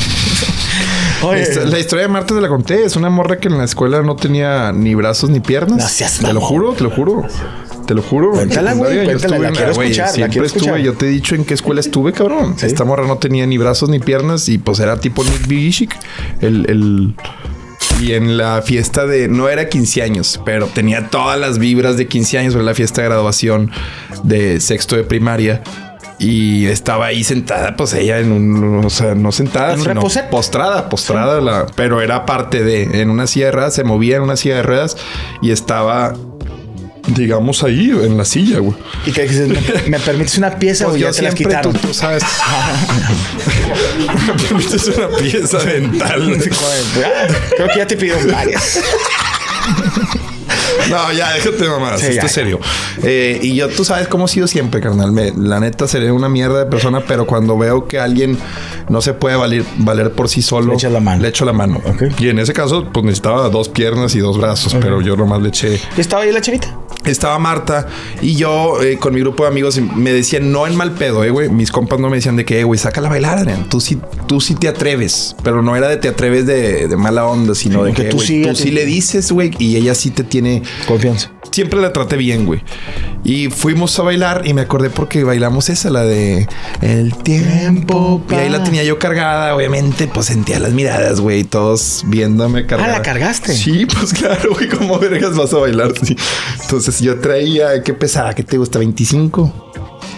Oye. La historia de Marta te la conté. Es una morra que en la escuela no tenía ni brazos ni piernas. No seas mamón. Te lo juro, te lo juro. Te lo juro. Cuéntala, güey. Cuéntala, la quiero escuchar. Siempre estuve, yo te he dicho en qué escuela estuve, cabrón. ¿Sí? Esta morra no tenía ni brazos ni piernas y pues era tipo Nick Bigishik. El, el... Y en la fiesta de... No era quince años, pero tenía todas las vibras de quince años. Fue la fiesta de graduación de sexto de primaria. Y estaba ahí sentada, pues ella en un... O sea, no sentada, sino reposé? postrada, postrada. Sí. La, pero era parte de... En una silla de ruedas, se movía en una silla de ruedas y estaba... Digamos ahí, en la silla, güey. Y que dices, ¿me, ¿me permites una pieza pues o ya te la quitaron? Tú, tú sabes. ¿Me permites una pieza dental? Creo que ya te pidieron varias. No, ya, déjate mamadas, sí, esto ya, es serio. Eh, y yo, tú sabes cómo he sido siempre, carnal. Me, la neta, seré una mierda de persona, pero cuando veo que alguien no se puede valer, valer por sí solo, le echo la mano. Le echo la mano. Okay. Y en ese caso, pues necesitaba dos piernas y dos brazos, okay, pero yo nomás le eché. ¿Estaba ahí la chavita? Estaba Marta y yo eh, con mi grupo de amigos me decían, no en mal pedo, eh, güey. Mis compas no me decían de que, güey, sácala a bailar, Adrián. Tú sí, tú sí te atreves, pero no era de te atreves de, de mala onda, sino sí, de que, que tú, wey, sí, tú sí le dices, güey, y ella sí te tiene confianza. Siempre la traté bien, güey. Y fuimos a bailar y me acordé porque bailamos esa, la de el tiempo. Pa. Y ahí la tenía yo cargada, obviamente, pues sentía las miradas, güey, todos viéndome cargada. Ah, ¿la cargaste? Sí, pues claro, güey, ¿cómo vergas vas a bailar? Sí. Entonces yo traía, ¿qué pesaba? ¿Qué te gusta? ¿veinticinco?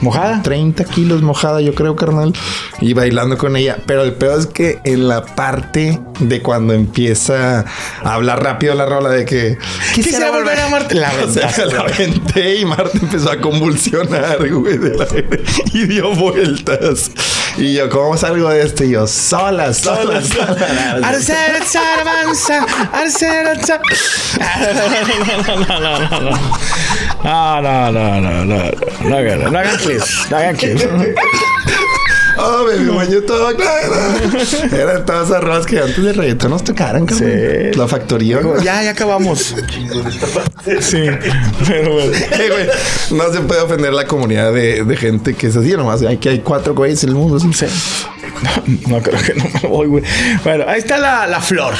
¿Mojada? treinta kilos mojada, yo creo, carnal. Y bailando con ella. Pero el peor es que en la parte de cuando empieza a hablar rápido la rola de que... Quisiera volver a amarte. La aventaste. O sea, la aventé y Marta empezó a convulsionar, güey, de la... Y dio vueltas. Y yo, ¿cómo salgo de esto? Y yo, sola, sola, sola. No, no, no, no, no. No hagan, no hagan clips, no hagan clips. Oh, me bañé todo, claro. Eran todas esas rolas que antes de reggaetón nos tocaran, cabrón. Sí. La factoría. Pero, ya, ya acabamos. Sí, pero bueno. Hey, güey, no se puede ofender la comunidad de, de gente que es así, nomás. Aquí hay cuatro güeyes en el mundo. Sí. No, no, creo que no me voy, güey. Bueno, ahí está la, la flor.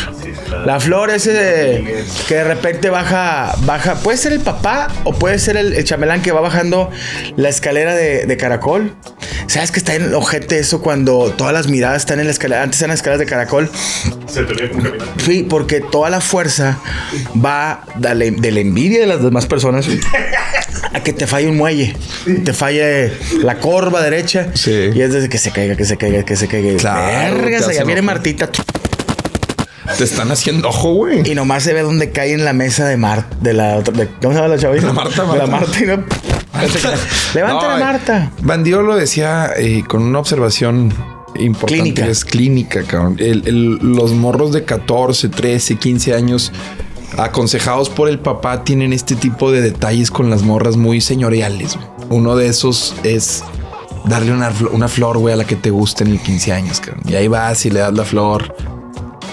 La flor ese de, que de repente baja, baja. Puede ser el papá o puede ser el, el chambelán que va bajando la escalera de, de caracol. ¿Sabes que está en ojete eso cuando todas las miradas están en la escalera? Antes eran las escaleras de caracol. Se te olvida como caminante. Sí, porque toda la fuerza va de la, de la envidia de las demás personas a que te falle un muelle, te falle la corva derecha. Sí. Y es desde que se caiga, que se caiga, que se caiga. Claro. Vergas, ya viene Martita. Te están haciendo ojo, güey. Y nomás se ve donde cae en la mesa de Marta, de la otra, de, ¿cómo se llama la chavita? La Marta, Marta. De la Marta y no... Marta. Levanta no, a Marta. Bandido lo decía eh, con una observación importante. Clínica. Es clínica, cabrón. El, el, los morros de catorce, trece, quince años aconsejados por el papá tienen este tipo de detalles con las morras muy señoriales, güey. Uno de esos es darle una, una flor, güey, a la que te guste en el quince años, cabrón. Y ahí vas y le das la flor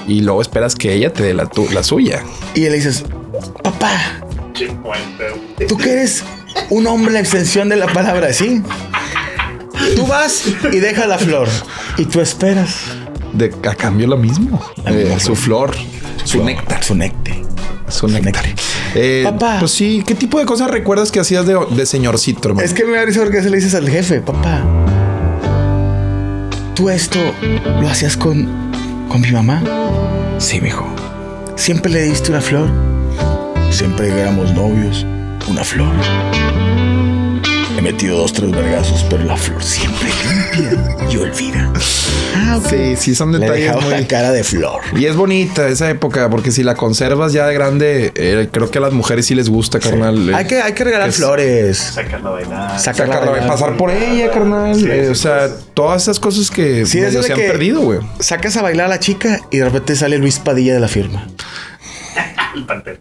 y luego esperas que ella te dé la, tu, la suya. Y le dices, papá, ¿tú qué eres? Un hombre, la extensión de la palabra, sí. Tú vas y dejas la flor y tú esperas. de, a cambio lo mismo. Eh, su flor, su, su néctar. Su néctar. Su néctar. Eh, papá. Pues sí, ¿qué tipo de cosas recuerdas que hacías de, de señorcito, hermano? Es que me da risa porque se le dices al jefe, papá, ¿tú esto lo hacías con, con mi mamá? Sí, mijo. ¿Siempre le diste una flor? Siempre éramos novios. Una flor. He metido dos, tres vergazos, pero la flor siempre limpia y olvida. Ah, okay. Sí, sí, son detalles. Le muy... cara de flor. Y es bonita esa época, porque si la conservas ya de grande, eh, creo que a las mujeres sí les gusta, carnal. Sí. Eh, hay, que, hay que regalar que flores. Sacarla a bailar. Sacarla a bailar. Pasar por ella, carnal. Sí, eh, sí, o sea, sí, todas esas cosas que sí, medio se han perdido, güey. Sacas a bailar a la chica y de repente sale Luis Padilla de la firma. El pantero.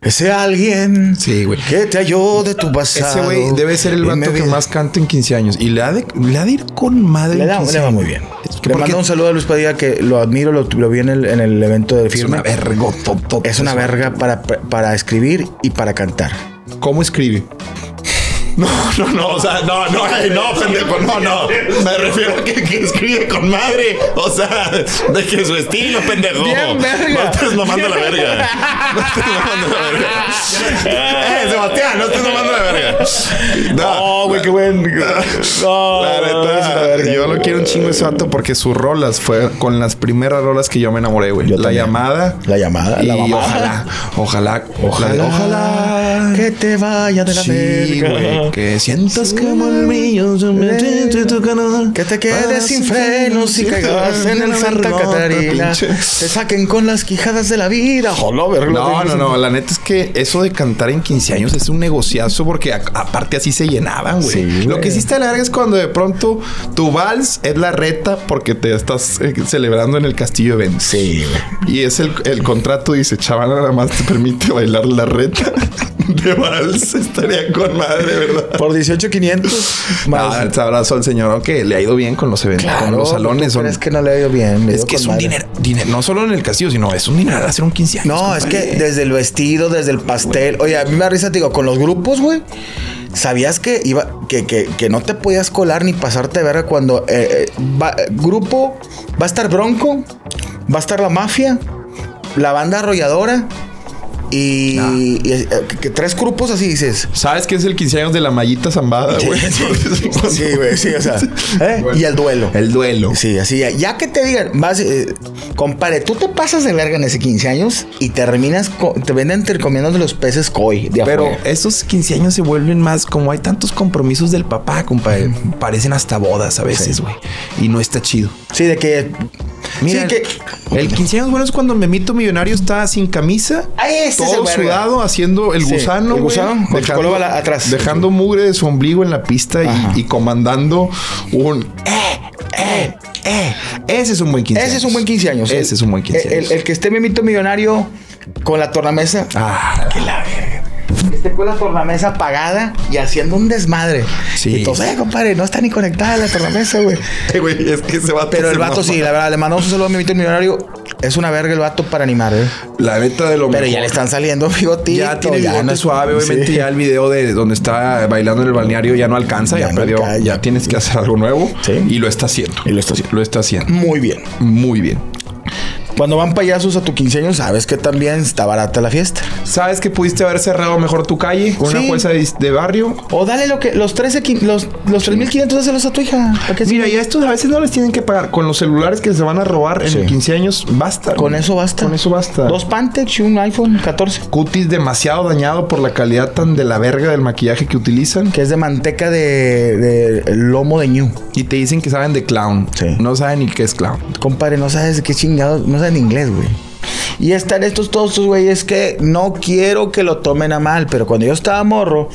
Ese alguien, sí, güey, que te halló de tu pasado. Ese güey debe ser el vato que más canta en quince años. Y le ha de, le ha de ir con madre. Le, da, le va muy bien. Le mando un saludo a Luis Padilla, que lo admiro, lo, lo vi en el, en el evento de firma. Es una verga. Top, top, es una verga para, para escribir y para cantar. ¿Cómo escribe? No, no, no, o sea, no, no, hey, no, pendejo, no, no. Me refiero a que, que escribe con madre, o sea, de que su estilo, pendejo. Bien, verga. No estés mamando la verga. No estés mamando la verga. Eh, Sebastián, no estés mamando la verga. No, güey, no, qué buen. No, la neta, no, yo lo quiero un chingo ese vato porque sus rolas fue con las primeras rolas que yo me enamoré, güey. La también. Llamada. La llamada, y la mamá. Ojalá, ojalá, ojalá, ojalá que te vaya de la sí, verga. Wey. Que sientas como el mío, yo me siento en tu canal. Que te quedes sin frenos y caigas en el Santa Catarina. Te saquen con las quijadas de la vida. No, no, no, la neta es que eso de cantar en quince años es un negociazo, porque aparte así se llenaban, güey. Sí, lo que sí te alarga es cuando de pronto tu vals es la reta porque te estás celebrando en el Castillo de Ben. Sí, güey. Y es el, el contrato, dice, chaval, nada más te permite bailar la reta de vals. Estaría con madre, ¿verdad? Por dieciocho mil quinientos más. No, abrazo al señor, aunque le ha ido bien con los eventos, claro, con los salones. Son... Es que no le ha ido bien. Es que es un dinero, dinero, no solo en el castillo, sino es un dinero hacer un quince años. No, es que desde el vestido, desde el pastel. Oye, a mí me da risa, te digo, con los grupos, güey. ¿Sabías que iba que, que, que no te podías colar ni pasarte de verga cuando eh, va, grupo va a estar Bronco, va a estar La Mafia, la Banda Arrolladora? Y, nah. y que tres grupos así dices. ¿Sabes qué es el quince años de la mallita zambada, güey? Sí, güey, sí, sí, sí, o sea. ¿eh? Bueno. Y el duelo. El duelo. Sí, así. Ya, ya que te digan, vas, eh, compadre, tú te pasas de verga en ese quince años y terminas, te venden te comiendo de los peces koi. Pero afuera. Esos quince años se vuelven más, como hay tantos compromisos del papá, compadre. Mm. Parecen hasta bodas a veces, güey. Sí. Y no está chido. Sí, de que... Mira, sí, que el quince años bueno es cuando Memito Millonario está sin camisa, este todo sudado, haciendo el gusano, sí, el gusano wey, dejando, con la, atrás, dejando mugre de su ombligo en la pista y, y comandando un eh, eh, eh. Ese es un buen quince años. Ese es un buen quince años. Ese es un buen quince años. El, el, el que esté Memito Millonario con la tornamesa. Ah, que la verga. Este con la tornamesa apagada y haciendo un desmadre. Sí. Entonces, eh, compadre, no está ni conectada la tornamesa, güey. Es que se va. Pero el vato no, sí, la verdad, le mandamos un saludo a mi Memito Millonario. Es una verga el vato para animar, eh. La neta de lo Pero mejor. Ya le están saliendo bigotitos. Ya tiene bigote no suave, obviamente. Sí. Ya el video de donde está bailando en el balneario ya no alcanza. Ya, ya no perdió. Alcanza. Ya tienes que hacer algo nuevo. Sí. Y lo está haciendo. Y lo está haciendo. Lo está haciendo. Muy bien. Muy bien. Cuando van payasos a tu quince años, sabes que también está barata la fiesta. Sabes que pudiste haber cerrado mejor tu calle con sí. una jueza de, de barrio. O dale lo que los trece mil quinientos los, los sí. dáselos a tu hija. Mira, y a estos a veces no les tienen que pagar. Con los celulares que se van a robar sí. en quince años, basta. Con eso basta. Con eso basta. Dos Pantex y un iPhone catorce. Cutis demasiado dañado por la calidad tan de la verga del maquillaje que utilizan. Que es de manteca de, de lomo de ñu. Y te dicen que saben de clown. Sí. No saben ni qué es clown. Compadre, no sabes de qué chingados... No en inglés, güey. Y están estos todos estos güeyes que no quiero que lo tomen a mal, pero cuando yo estaba morro,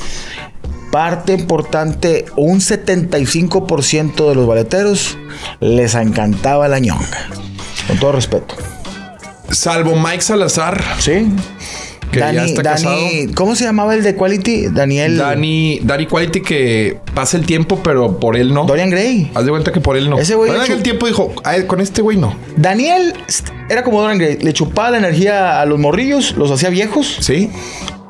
parte importante, un setenta y cinco por ciento de los baleteros les encantaba la ñonga. Con todo respeto. Salvo Mike Salazar. Sí. Que Dani, ya está Dani, casado. ¿Cómo se llamaba el de Quality? Daniel. Dani, Dani Quality, que pasa el tiempo, pero por él no. Dorian Gray. Haz de cuenta que por él no. Ese güey. Pero en aquel tiempo dijo, con este güey no. Daniel era como Dorian Gray. Le chupaba la energía a los morrillos, los hacía viejos. Sí.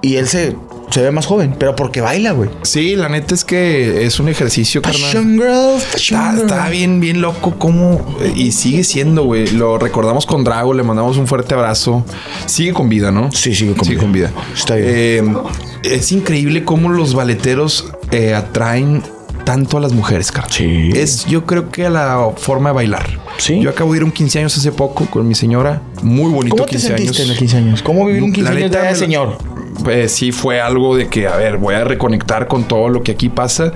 Y él se se ve más joven, pero porque baila, güey. Sí, la neta es que es un ejercicio, fashion carnal. Girl, fashion está, girl. Está bien, bien loco cómo... Y sigue siendo, güey. Lo recordamos con Drago, le mandamos un fuerte abrazo. Sigue con vida, ¿no? Sí, sigue con, sigue vida. con vida. Está bien. Eh, es increíble cómo los baleteros eh, atraen... tanto a las mujeres, cara. Sí. Es, yo creo que a la forma de bailar. Sí. Yo acabo de ir a un quince años hace poco con mi señora. Muy bonito. ¿Cómo quince te sentiste años. en los quince años? ¿Cómo vivir un quince años de señor? Eh, sí, fue algo de que, a ver, voy a reconectar con todo lo que aquí pasa.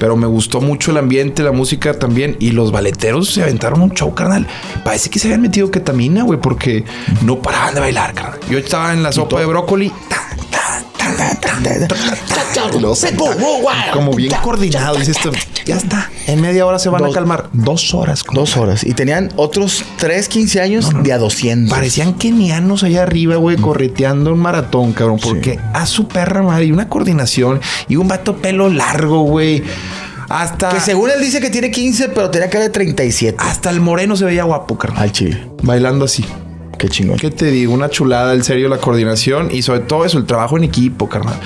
Pero me gustó mucho el ambiente, la música también. Y los baleteros se aventaron un show, carnal. Parece que se habían metido ketamina, güey, porque no paraban de bailar, carnal. Yo estaba en la sopa de brócoli. Como bien coordinado, dice esto. Ya está. En media hora se van dos, a calmar. Dos horas. Dos horas. Y tenían otros tres quince años no, no, de a doscientos. Parecían kenianos allá arriba, güey, correteando un maratón, cabrón. Porque sí. a su perra madre, y una coordinación y un vato pelo largo, güey. Hasta... que según él dice que tiene quince, pero tenía cara de treinta y siete. Hasta el moreno se veía guapo, carnal. Al chile. Bailando así. Qué chingón. ¿Qué te digo? Una chulada, en serio, la coordinación y sobre todo eso, el trabajo en equipo, carnal.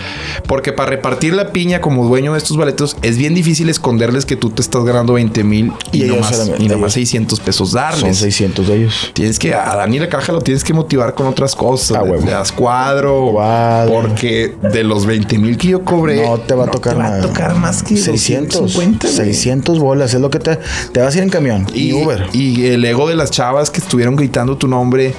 Porque para repartir la piña como dueño de estos baletos es bien difícil esconderles que tú te estás ganando veinte mil y, y nomás, eran, y nomás seiscientos pesos darles. Son seiscientos de ellos. Tienes que, a Dani la caja lo tienes que motivar con otras cosas. Ah, le, le das cuadro. Vale. Porque de los veinte mil que yo cobré, no te va a no tocar nada. Te va a tocar más que seiscientos, doscientos cincuenta, seiscientos bolas. Es lo que te, te vas a ir en camión y, y Uber. Y el ego de las chavas que estuvieron gritando tu nombre.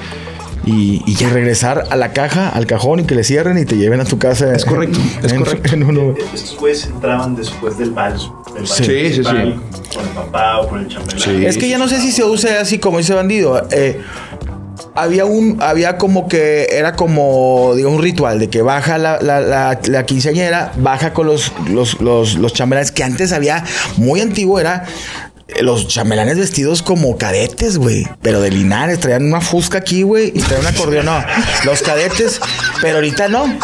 Y, y ya regresar a la caja, al cajón y que le cierren y te lleven a tu casa. Es correcto, en, es en, correcto. En uno. Estos güeyes entraban después del vals. Sí, sí, sí. Con el papá o con el chambelán. Sí. Es que ya no sé si se usa así como dice Bandido. Eh, había un, había como que era como, digo, un ritual de que baja la, la, la, la quinceañera, baja con los, los, los, los chambelanes que antes había, muy antiguo era. Los chambelanes vestidos como cadetes, güey. Pero de Linares. Traían una fusca aquí, güey. Y traían un acordeón. No, los cadetes. Pero ahorita no.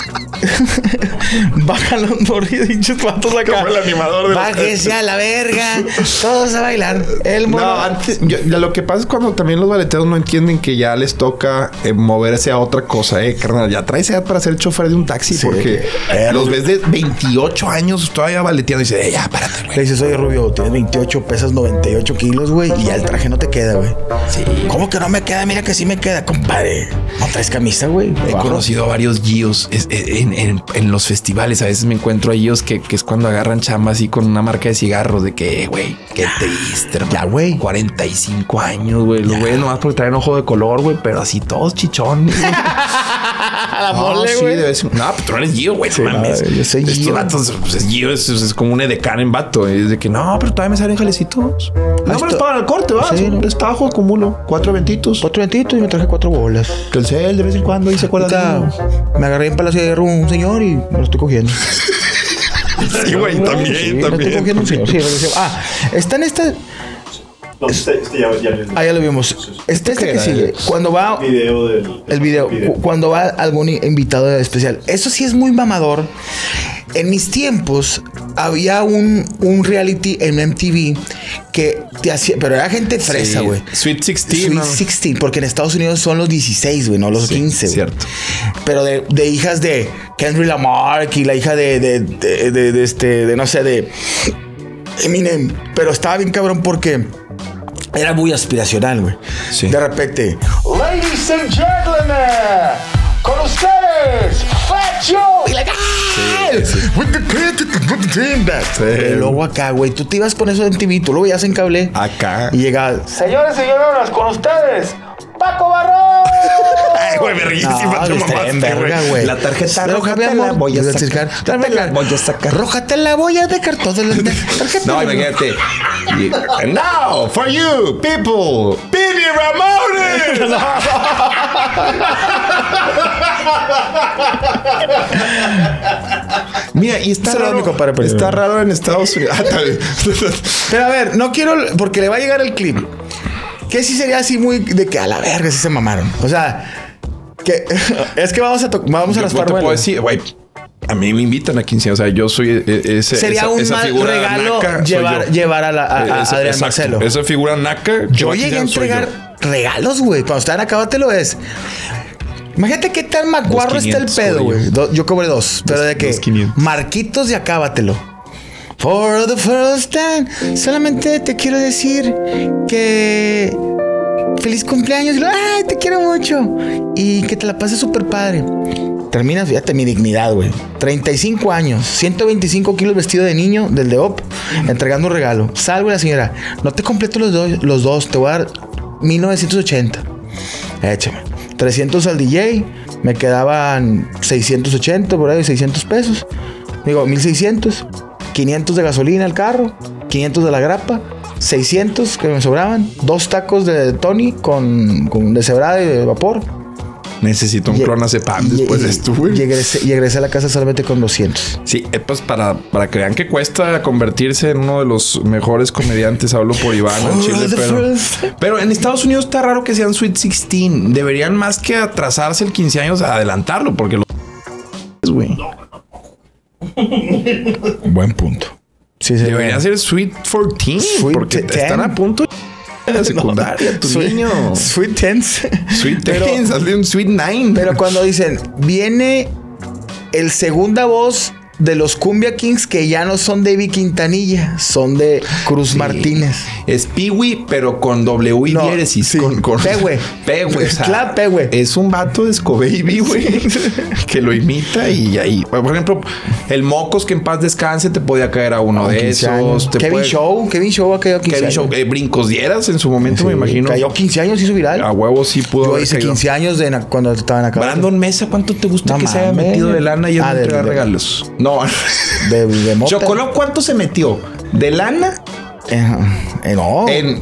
Bajan los morridos, hinchos patos acá. Como el animador de Bájese a la verga. Todos a bailar. El mono. No, antes, yo, lo que pasa es cuando también los baleteros no entienden que ya les toca eh, moverse a otra cosa, eh, carnal. Ya traes edad para ser chofer de un taxi. Sí, porque eh, los ves de veintiocho años todavía baleteando. Y dice, eh, ya, párate, güey. Le dices, oye, Rubio, tienes veintiocho, pesas noventa y ocho kilos, güey, y ya el traje no te queda, güey. Sí. ¿Cómo que no me queda? Mira que sí me queda, compadre. No traes camisa, güey. He Vamos. conocido a varios Gios en, en, en los festivales. A veces me encuentro a Gios que, que es cuando agarran chamba así con una marca de cigarros de que, güey, qué triste, hermano. Ya, güey. cuarenta y cinco años, güey. Los güeyes nomás porque traen ojo de color, güey, pero así todos chichones. La no, mole, sí, debe ser. No, pero tú no eres Gio, güey. Sí, no mames. Yo soy Gio. Vatos, pues, es Gio, es, es como un edecán en vato. Es de que no, pero todavía me salen jalecitos. No, no me los pagan al corte, va. Sí, no. Les pago, acumulo. Cuatro ventitos. Cuatro ventitos y me traje cuatro bolas. Que el cel de vez en cuando y se acuerda. Me agarré en Palacio de Hierro un señor y me lo estoy cogiendo. Sí, güey, también, sí, también. Estoy cogiendo un señor. Sí, ah, están estas. No, este, este ya, ya, ya. Ah, ya lo vimos. Este, este que sigue. Cuando va el video, del, del, el video, video. Cuando va algún invitado especial. Eso sí es muy mamador. En mis tiempos había un, un reality en M T V que te hacía, pero era gente fresa, güey. Sí. Sweet sixteen, Sweet sixteen, porque en Estados Unidos son los dieciséis, güey, no los sí, quince, güey. Cierto. Pero de, de hijas de Kendrick Lamar y la hija de de, de, de, de este, de no sé, de Eminem. Pero estaba bien cabrón porque era muy aspiracional, güey. Sí. De repente, ladies and gentlemen, con ustedes, Fat Joe. Y la el logo acá, güey. Tú te ibas con eso en T V, tú lo veías en cable. Acá. Y llegaba, señores y señoras, con ustedes, Paco Barrón. Ay, güey, verguísima. No, verga, güey. La tarjeta roja, te la voy a sacar. La voy a sacar. Roja, te la voy a sacar. Todas las tarjetas. No, imagínate. And now, for you, people, Billy Ramones. Mira, y está raro, raro está raro en Estados Unidos. Pero a ver, no quiero, porque le va a llegar el clip. Que sí sería así muy de que a la verga sí se mamaron. O sea, que es que vamos a vamos a raspar. Te puedo decir, güey, a mí me invitan a quince, o sea, yo soy ese. Sería esa, un esa mal regalo naca, llevar, llevar a, la, a, esa, a Adrián exacto, Marcelo. Esa figura naca. Yo, yo llegué a entregar regalos, güey. Cuando estaban acá, te lo es. Imagínate qué tan macuarro está el pedo, güey. Yo cobré dos, pero de que Marquitos y acábatelo. For the first time, solamente te quiero decir que feliz cumpleaños. Ay, te quiero mucho. Y que te la pases súper padre. Terminas, fíjate mi dignidad, güey. treinta y cinco años, ciento veinticinco kilos vestido de niño, del de O P, entregando un regalo. Salgo la señora. No te completo los, do los dos, te voy a dar mil novecientos ochenta. Échame. trescientos al D J, me quedaban seiscientos ochenta, por ahí, seiscientos pesos. Digo, mil seiscientos. quinientos de gasolina al carro, quinientos de la grapa, seiscientos que me sobraban, dos tacos de Tony con, con deshebrada y de vapor. Necesito un clonazepam después de esto, güey. Y egresé, y egresé a la casa solamente con doscientos. Sí, pues para, para que vean que cuesta convertirse en uno de los mejores comediantes. Hablo por Iván en Chile, pero, pero en Estados Unidos está raro que sean Sweet sixteen. Deberían más que atrasarse el quince años, adelantarlo, porque los... güey. Buen punto. Sí, sí, debería ser Sweet fourteen, Sweet porque ten. Están a punto de la secundaria, no, tu sweet, niño. Sweet tens. Sweet tens, hazle un Sweet nine. Pero cuando dicen, viene el segunda voz de los Cumbia Kings, que ya no son de Vic Quintanilla, son de Cruz, sí, Martínez. Es Pee-wee, pero con W y no, diéresis. Sí. Con, con Pee-wee. Pee-wee, o sea, Pee-wee. Es un vato de Scobaby, güey. Sí. Que lo imita y ahí. Por ejemplo, el Mocos, que en paz descanse, te podía caer a uno de esos. Te Kevin puede... Show, Kevin Show ha caído quince Kevin años. Show, eh, Brincos Dieras en su momento, sí, me imagino. Cayó quince años, hizo viral. A huevo sí pudo. Yo hice quince años de cuando estaban acá. Brandon Mesa, ¿cuánto te gusta no, que se haya metido de lana y ah, de entregar regalos? No, de, de Chocolón, ¿cuánto se metió? ¿De lana? Eh, eh, no. En...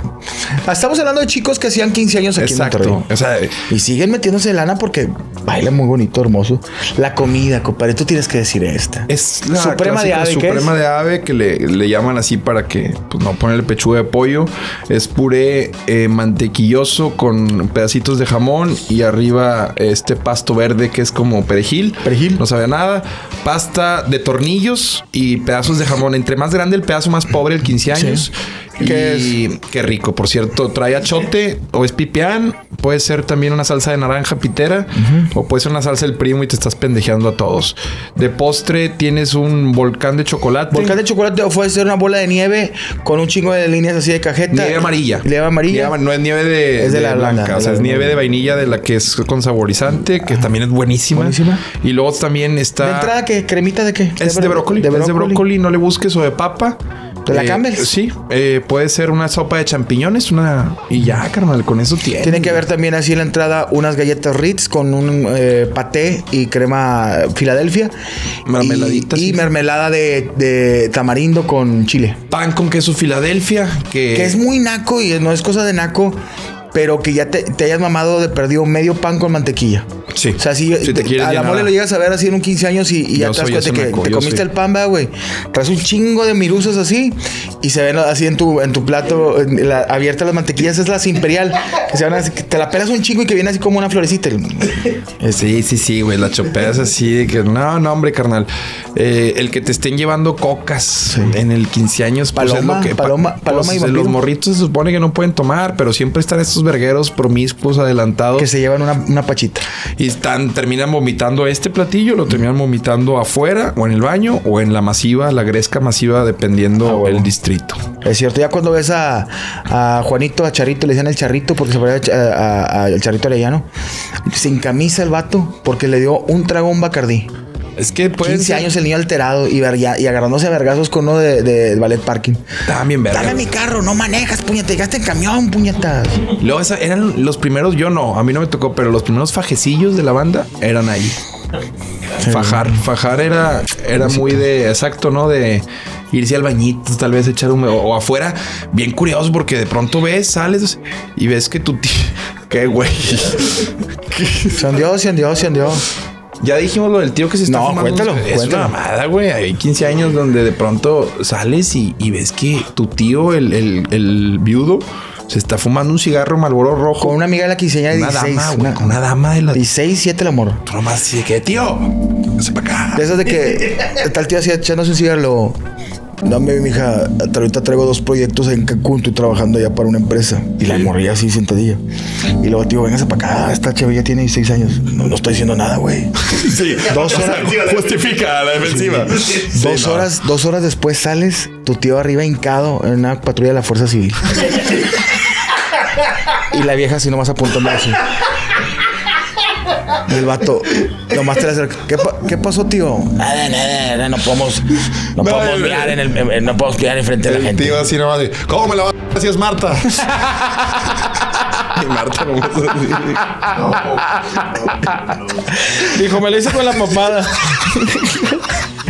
Estamos hablando de chicos que hacían quince años aquí. Exacto. En Monterrey. O sea, y siguen metiéndose de lana porque baila muy bonito, hermoso. La comida, compadre, tú tienes que decir esta. Es la suprema de ave. Suprema de ave, que le, le llaman así para que pues, no ponerle pechuga de pollo. Es puré eh, mantequilloso con pedacitos de jamón y arriba este pasto verde que es como perejil. Perejil. No sabía nada. Pasta de tornillos y pedazos de jamón. Entre más grande el pedazo, más pobre el quince años. Sí. ¿Qué y es? Qué rico, por cierto. Trae achote o es pipián. Puede ser también una salsa de naranja pitera. Uh-huh. O puede ser una salsa del primo y te estás pendejeando a todos. De postre tienes un volcán de chocolate. Volcán de chocolate o puede ser una bola de nieve con un chingo de líneas así de cajeta. Nieve amarilla. Nieve amarilla. Nieve, no es nieve de, es de, de la blanca. Blanda, o sea, la es nieve de vainilla de la que es con saborizante, que ah, también es buenísima. Buenísima. Y luego también está... ¿De entrada qué? ¿Cremita de qué? Es de brócoli. De brócoli. Es de brócoli, no le busques, o de papa. ¿De la eh, Campbell's? Sí, eh, puede ser una sopa de champiñones, una... Y ya, carnal, con eso tiene. Tiene que haber también así en la entrada unas galletas Ritz con un eh, paté y crema Filadelfia. Mermeladita. Y, sí, y mermelada de, de tamarindo con chile. Pan con queso Filadelfia, que... Que es muy naco y no es cosa de naco, pero que ya te, te hayas mamado de perdido medio pan con mantequilla. Sí. O sea, si, si te te, a la mole lo llegas a ver así en un quince años y, y ya te das cuenta que te comiste el pan, güey. Traes un chingo de miruzas así y se ven así en tu, en tu plato, en la, abierta las mantequillas, es las imperial. Que se van así, que te la pelas un chingo y que viene así como una florecita. Sí, sí, sí, güey. La chopeas así de que no, no, hombre, carnal. Eh, el que te estén llevando cocas, sí, en el quince años. Paloma, pues, es lo que, paloma, pa, paloma pues, y vampiro. Los morritos se supone que no pueden tomar, pero siempre están estos vergueros promiscuos, adelantados. Que se llevan una, una pachita. Y están, terminan vomitando este platillo, lo terminan vomitando afuera o en el baño o en la masiva, la gresca masiva, dependiendo ah, bueno. el distrito. Es cierto, ya cuando ves a, a Juanito, a Charrito, le dicen el Charrito porque se parece al Charrito Arellano, sin camisa el vato porque le dio un trago a un Bacardí. Es que puede quince años el niño alterado y, verga, y agarrándose a vergazos con uno de, de, de ballet parking. También verga. Dame mi carro, no manejas, puñeta, llegaste en camión, puñetas. Luego esa, eran los primeros, yo no, a mí no me tocó, pero los primeros fajecillos de la banda eran ahí. Fajar, fajar era, era muy de, exacto, ¿no? De irse al bañito, tal vez echar un... O, o afuera, bien curioso, porque de pronto ves, sales y ves que tu tío... ¿Qué, güey? Se hundió, se hundió, se hundió. Ya dijimos lo del tío que se está no, fumando. No, cuéntalo. Es cuéntalo. Una mamada, güey. Hay quince años donde de pronto sales y, y ves que tu tío, el, el, el viudo, se está fumando un cigarro Marlboro rojo. Con una amiga de la quinceañera de dieciséis. Dama, una, una dama de la... dieciséis, siete, el amor. Tú nomás así de que, tío, no sé para acá. De esas de que tal tío así echándose un cigarro. dame, mija, ahorita traigo dos proyectos en Cancún, estoy trabajando allá para una empresa. Y la morría así sentadilla. Y luego, tío, véngase para acá, esta chavilla tiene dieciséis años. No, no estoy diciendo nada, güey. Sí, dos horas. Justifica a la defensiva. Sí, dos, sí, horas, no. dos horas después sales, tu tío arriba hincado en una patrulla de la Fuerza Civil. Y la vieja así nomás apuntando así. Y el vato, nomás te le acerca. ¿Qué, pa ¿Qué pasó, tío? Nada, nada, nada, no podemos, no, no podemos el, mirar en el, en el, no podemos mirar enfrente de la gente. El tío así nomás, ¿cómo me la vas? Gracias, Marta. Y Marta no me no, no, no. Dijo, me lo hice con la papada.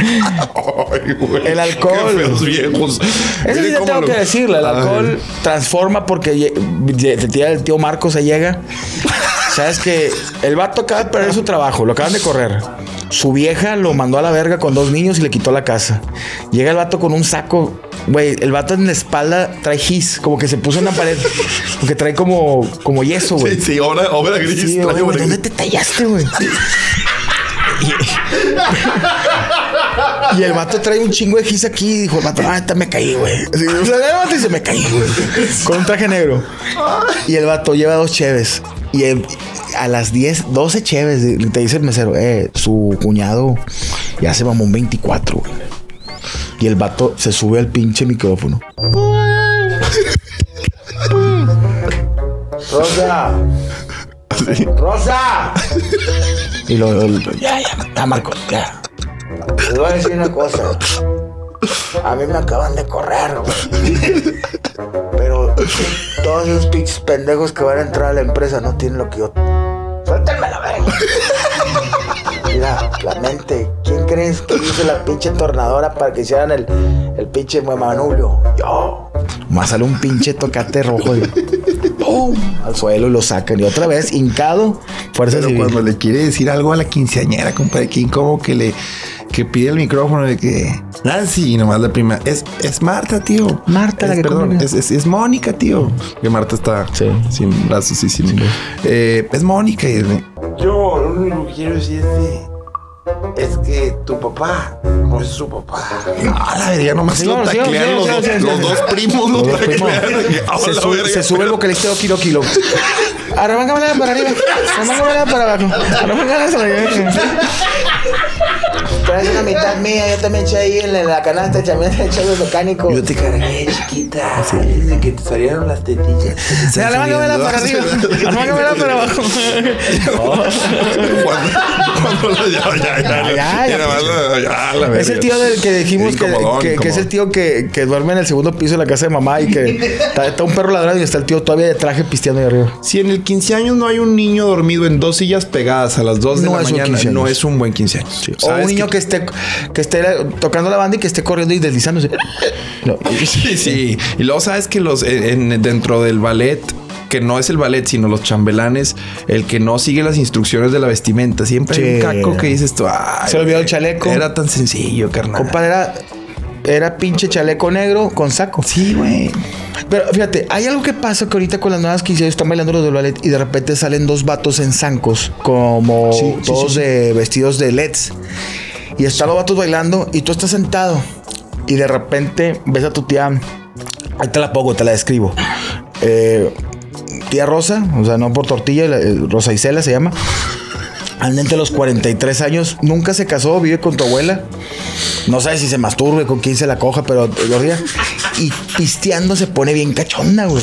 Ay, güey, el alcohol, los viejos. Eso sí te tengo lo... que decirle. El alcohol Ay. transforma, porque te tira el tío Marco, se llega. Sabes que el vato acaba de perder su trabajo, lo acaban de correr. Su vieja lo mandó a la verga con dos niños y le quitó la casa. Llega el vato con un saco. Güey, el vato en la espalda trae gis, como que se puso en la pared, porque trae como, como yeso, güey. Sí, sí, obra, obra gris. Sí, trae, güey, obra ¿dónde gris? Te tallaste, güey? Y el vato trae un chingo de gis aquí. Dijo el vato, ah, esta me caí, güey. Y se me caí, güey. Con un traje negro. Y el vato lleva dos cheves. Y a las diez, doce cheves, te dice el mesero, eh, su cuñado ya se mamó un veinticuatro, güey. Y el vato se sube al pinche micrófono. Rosa. ¿Sí? Rosa. Y lo, lo, lo ya, ya, ya, Marco, ya. Les voy a decir una cosa. A mí me acaban de correr, güey. Pero todos esos pinches pendejos que van a entrar a la empresa no tienen lo que yo. Suéltenme la verga. Mira, la mente. ¿Quién crees que hizo la pinche tornadora para que hicieran el, el pinche manubrio? Yo. Más sale un pinche tocate rojo y ¡pum! Al suelo y lo sacan. Y otra vez, hincado, fuerza Pero civil. Cuando le quiere decir algo a la quinceañera, compadre, que incómodo que le. Que pide el micrófono de que Nancy, y nomás la prima es, es Marta, tío. Marta, es, la que perdón, es, es, es Mónica, tío. Que Marta está sí. sin brazos y sin. Sí. Eh, es Mónica. Y es, yo lo único que quiero decir es que tu papá no es su papá. Ah, la verdad, nomás sí, lo sí, taclean sí, los, sí, sí, los sí, dos sí, primos. Los dos primos. Se, sube, verga, se sube el vocalista de Kilo Kilo. Arremángame para arriba. Arremángame para abajo. Arremángame para arriba. Pero es una mitad mía, yo también eché ahí en la canasta, también eché los mecánicos. Yo te cargué, chiquita. Sí. Desde que te salieron las tetillas. Se la armágamela para arriba. Armágamela para abajo. Cuando lo llevo, ya, ya. Ya, es el tío del que dijimos que es el tío que duerme en el segundo piso de la casa de mamá y que está un perro ladrado y está el tío todavía de traje pisteando ahí arriba. Si en el quince años no hay un niño dormido en dos sillas pegadas a las dos de la mañana, no es un buen quince años. O un niño que esté que esté tocando la banda y que esté corriendo y deslizándose. No. Sí, sí. Y luego sabes que los en, dentro del ballet, que no es el ballet, sino los chambelanes, el que no sigue las instrucciones de la vestimenta. Siempre sí. Hay un caco que dices tú, ay, se olvidó el chaleco. Era tan sencillo, carnal. Compadre, era, era pinche chaleco negro con saco. Sí, güey. Pero fíjate, hay algo que pasa que ahorita con las nuevas quince años están bailando los del ballet y de repente salen dos vatos en zancos, como sí, todos sí, sí. De, vestidos de L E Ds. Y están los vatos bailando y tú estás sentado y de repente ves a tu tía. Ahí te la pongo, te la describo. Eh, tía Rosa, o sea, no por tortilla, Rosa Isela se llama. Anda entre los cuarenta y tres años, nunca se casó, vive con tu abuela. No sabe si se masturbe, con quién se la coja, pero los días. Y pisteando se pone bien cachonda, güey.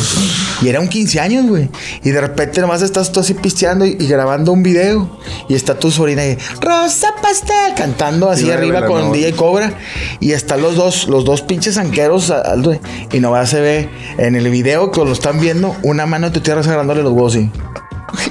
Y era un quince años, güey. Y de repente nomás estás tú así pisteando y, y grabando un video. Y está tu sobrina ahí, Rosa Pastel, cantando así sí, arriba con no. D J Cobra. Y están los dos, los dos pinches anqueros. Y nomás se ve en el video que lo están viendo, una mano de tu tierra agarrándole los huevos, sí.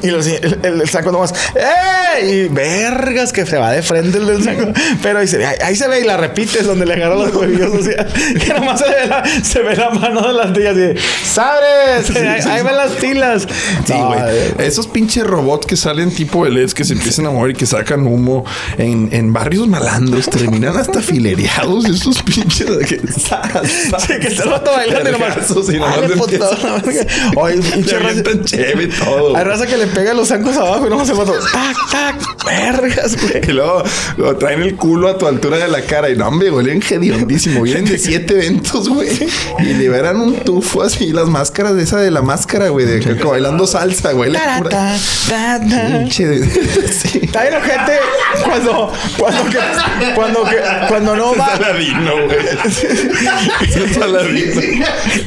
Y los, el, el, el saco nomás, ¡eh! Y vergas que se va de frente el del saco. Pero ahí se, ahí, ahí se ve y la repites donde le agarró los huevillos. O sea, que nomás se ve la, se ve la mano de las tías y ¡sabres! Sí, ahí, sí, ahí van las tilas. Sí, güey. No, esos pinches robots que salen tipo L E Ds que se empiezan a mover y que sacan humo en, en barrios malandros terminan hasta filereados. Esos pinches que, sí, que están rato bailando y nomás. Oye, pinche raza. Hay raza que le pega los zancos abajo y no se mató. ¡Tac, tac! ¡Vergas, güey! Y luego lo traen el culo a tu altura de la cara. Y no, hombre, güey, bien gediondísimo. Vienen de siete eventos, güey. Y liberan un tufo así. Y las máscaras de esa de la máscara, güey. De, como bailando salsa, güey. La pura... ta, ta, ta, ta. Pinche. Sí. Está bien, gente. Cuando... Cuando que... Cuando que... Cuando no va... Saladino, güey. Saladino.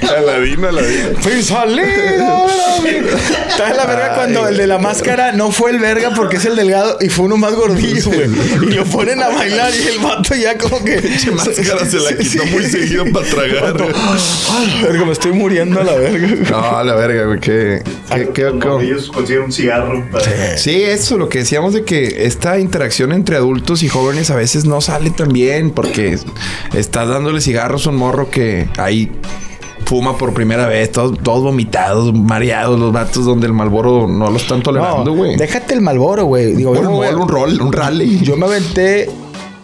Saladino, Saladino. ¡Fui salido! Está en la verga cuando el de la máscara no fue el verga porque es el delgado y fue uno más gordillo, güey. Y lo ponen a bailar y el vato ya como que... La máscara se la quitó muy seguido para tragar. Ay, verga, me estoy muriendo a la verga. No, a la verga, güey. ¿Qué? Ellos consiguen un cigarro. Sí, eso, lo que decíamos de que esta interacción entre adultos y jóvenes a veces no sale tan bien porque estás dándole cigarros a un morro que ahí... fuma por primera vez, todos, todos vomitados, mareados, los vatos donde el Marlboro no lo están tolerando, güey. No, déjate el Marlboro, güey. Digo, un rol, un rol, un rally. Yo me aventé,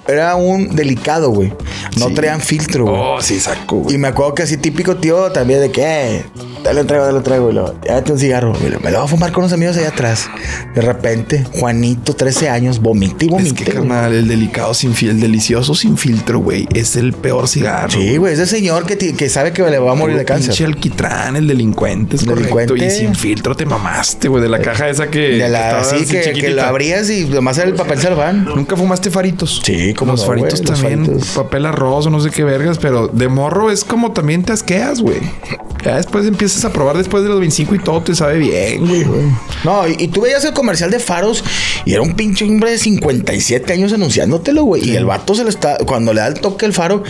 era un delicado, güey. No sí. traían filtro, güey. Oh, sí, saco, güey. Y me acuerdo que así típico tío también de que, eh, dale un trago, dale un trago, güey. Date un cigarro, güey. Me lo voy a fumar con unos amigos allá atrás. De repente, Juanito, trece años, vomita y vomita. Es que, carnal, el delicado sin filtro, el delicioso sin filtro, güey, es el peor cigarro. Sí, güey, es el señor que, que sabe que le va a morir de cáncer. El pinche alquitrán, el delincuente, es correcto. Y sin filtro te mamaste, güey, de la caja esa que... De la, sí, que, que la abrías y lo más era el papel salván. ¿Nunca fumaste faritos? Sí, como los no, faritos wey, también, los faritos. Papel arroz o no sé qué vergas, pero de morro es como también te asqueas, güey. Ya después empiezas a probar después de los veinticinco y todo te sabe bien, güey. No, y, y tú veías el comercial de faros y era un pinche hombre de cincuenta y siete años anunciándotelo, güey. Sí. Y el vato se le está, cuando le da el toque el faro,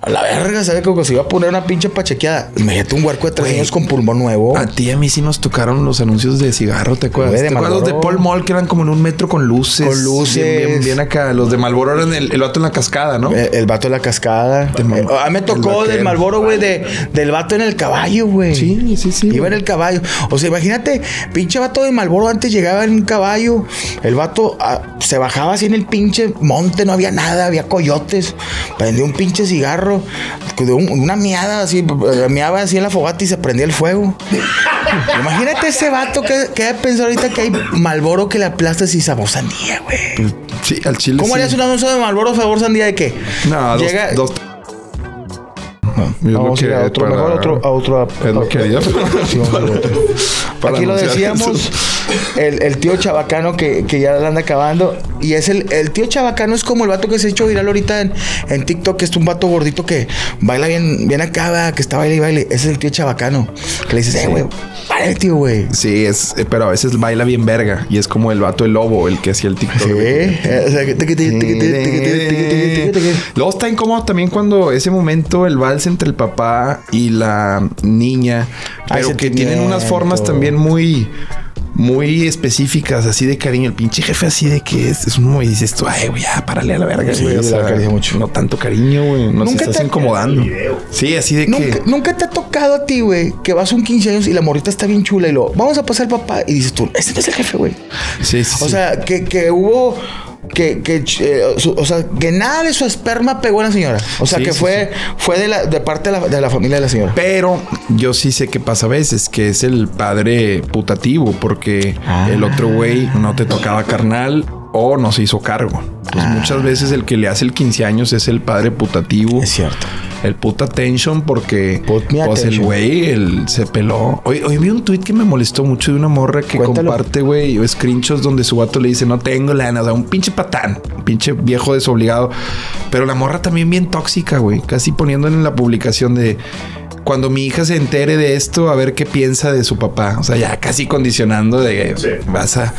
a la verga, sabe que se iba a poner una pinche pachequeada. Imagínate un huerco de tres años con pulmón nuevo. A ti y a mí sí nos tocaron los anuncios de cigarro, ¿te acuerdas? Wey, de ¿Te acuerdas de Paul Mall que eran como en un metro con luces? Con luces. Bien, bien, bien acá. Los de Marlboro eran el, el vato en la cascada, ¿no? El, el vato en la cascada. A mí me tocó del Marlboro, güey, de, del vato en el caballo, güey. Sí, sí, sí. Iba wey. en el caballo. O sea, imagínate, pinche vato de Marlboro antes llegaba en un caballo. El vato a, se bajaba así en el pinche monte, no había nada, había coyotes. Prendía un pinche cigarro, de un, una miada así, miaba así en la fogata y se prendía el fuego. Imagínate ese vato que, que ha pensado ahorita que hay Marlboro que le aplastas y sabor sandía, güey. Sí, al chile. ¿Cómo sí. harías un anuncio de Marlboro sabor sandía de qué? No, Llega... dos... dos... No, yo vamos a ir a otro, para... mejor otro, a otro... Es lo que haría. Aquí lo decíamos, el, el tío chabacano que, que ya la anda acabando. Y es el, el tío chabacano es como el vato que se ha hecho viral ahorita en, en TikTok, que es un vato gordito que baila bien, bien acaba, que está baile y baile. Ese es el tío chabacano. Que le dices, sí. eh, güey, pare, tío, güey. Sí, es, pero a veces baila bien verga. Y es como el vato el lobo, el que hacía el TikTok. Sí. O sea, luego está incómodo también cuando ese momento el vals entre el papá y la niña, pero ay, que tienen unas formas también muy muy específicas, así de cariño. El pinche jefe así de que es, es uno y dices tú, ay, güey, ya, párale a la verga, sí, güey. O sea, la mucho. No tanto cariño, güey. No se estás incomodando. Sí, así de ¿Nunca, que... Nunca te ha tocado a ti, güey, que vas un quince años y la morrita está bien chula y lo vamos a pasar al papá y dices tú, ese no es el jefe, güey. Sí, sí. O sí. sea, que, que hubo... Que, que, eh, su, o sea, que nada de su esperma pegó a la señora. O sea, sí, que sí, fue, sí. fue de, la, de parte de la, de la familia de la señora. Pero yo sí sé que pasa a veces, que es el padre putativo, porque ah. el otro güey no te tocaba carnal o no se hizo cargo. Entonces, ah. muchas veces el que le hace el quince años es el padre putativo. Es cierto. El puta tension porque Put me pues attention. El güey el, se peló. Hoy, hoy vi un tweet que me molestó mucho de una morra que Cuéntalo. comparte, güey, screenshots donde su vato le dice no tengo lana, o sea, un pinche patán, un pinche viejo desobligado. Pero la morra también bien tóxica, güey, casi poniéndole en la publicación de cuando mi hija se entere de esto, a ver qué piensa de su papá. O sea, ya casi condicionando de sí. vas a...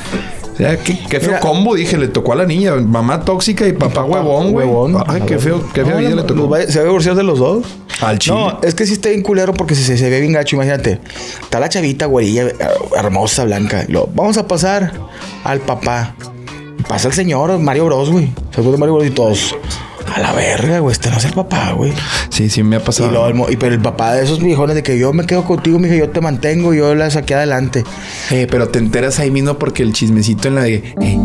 O sea, qué, qué feo Mira, combo, dije, le tocó a la niña. Mamá tóxica y papá, papá huevón, güey. Ay, qué feo, qué feo no, vida no, le tocó. Va, ¿se va a divorciar de los dos? Al chile. No, es que sí está bien culero porque se, se, se ve bien gacho. Imagínate, está la chavita, güerilla, hermosa, blanca. Lo, vamos a pasar al papá. Pasa el señor Mario Bros, güey. Se acuerda de Mario Bros y todos... A la verga, güey. Este no es el papá, güey. Sí, sí, me ha pasado. Y lo, y, pero el papá de esos viejones de que yo me quedo contigo, mija, yo te mantengo, yo la saqué adelante. Eh, pero te enteras ahí mismo porque el chismecito en la de... Eh,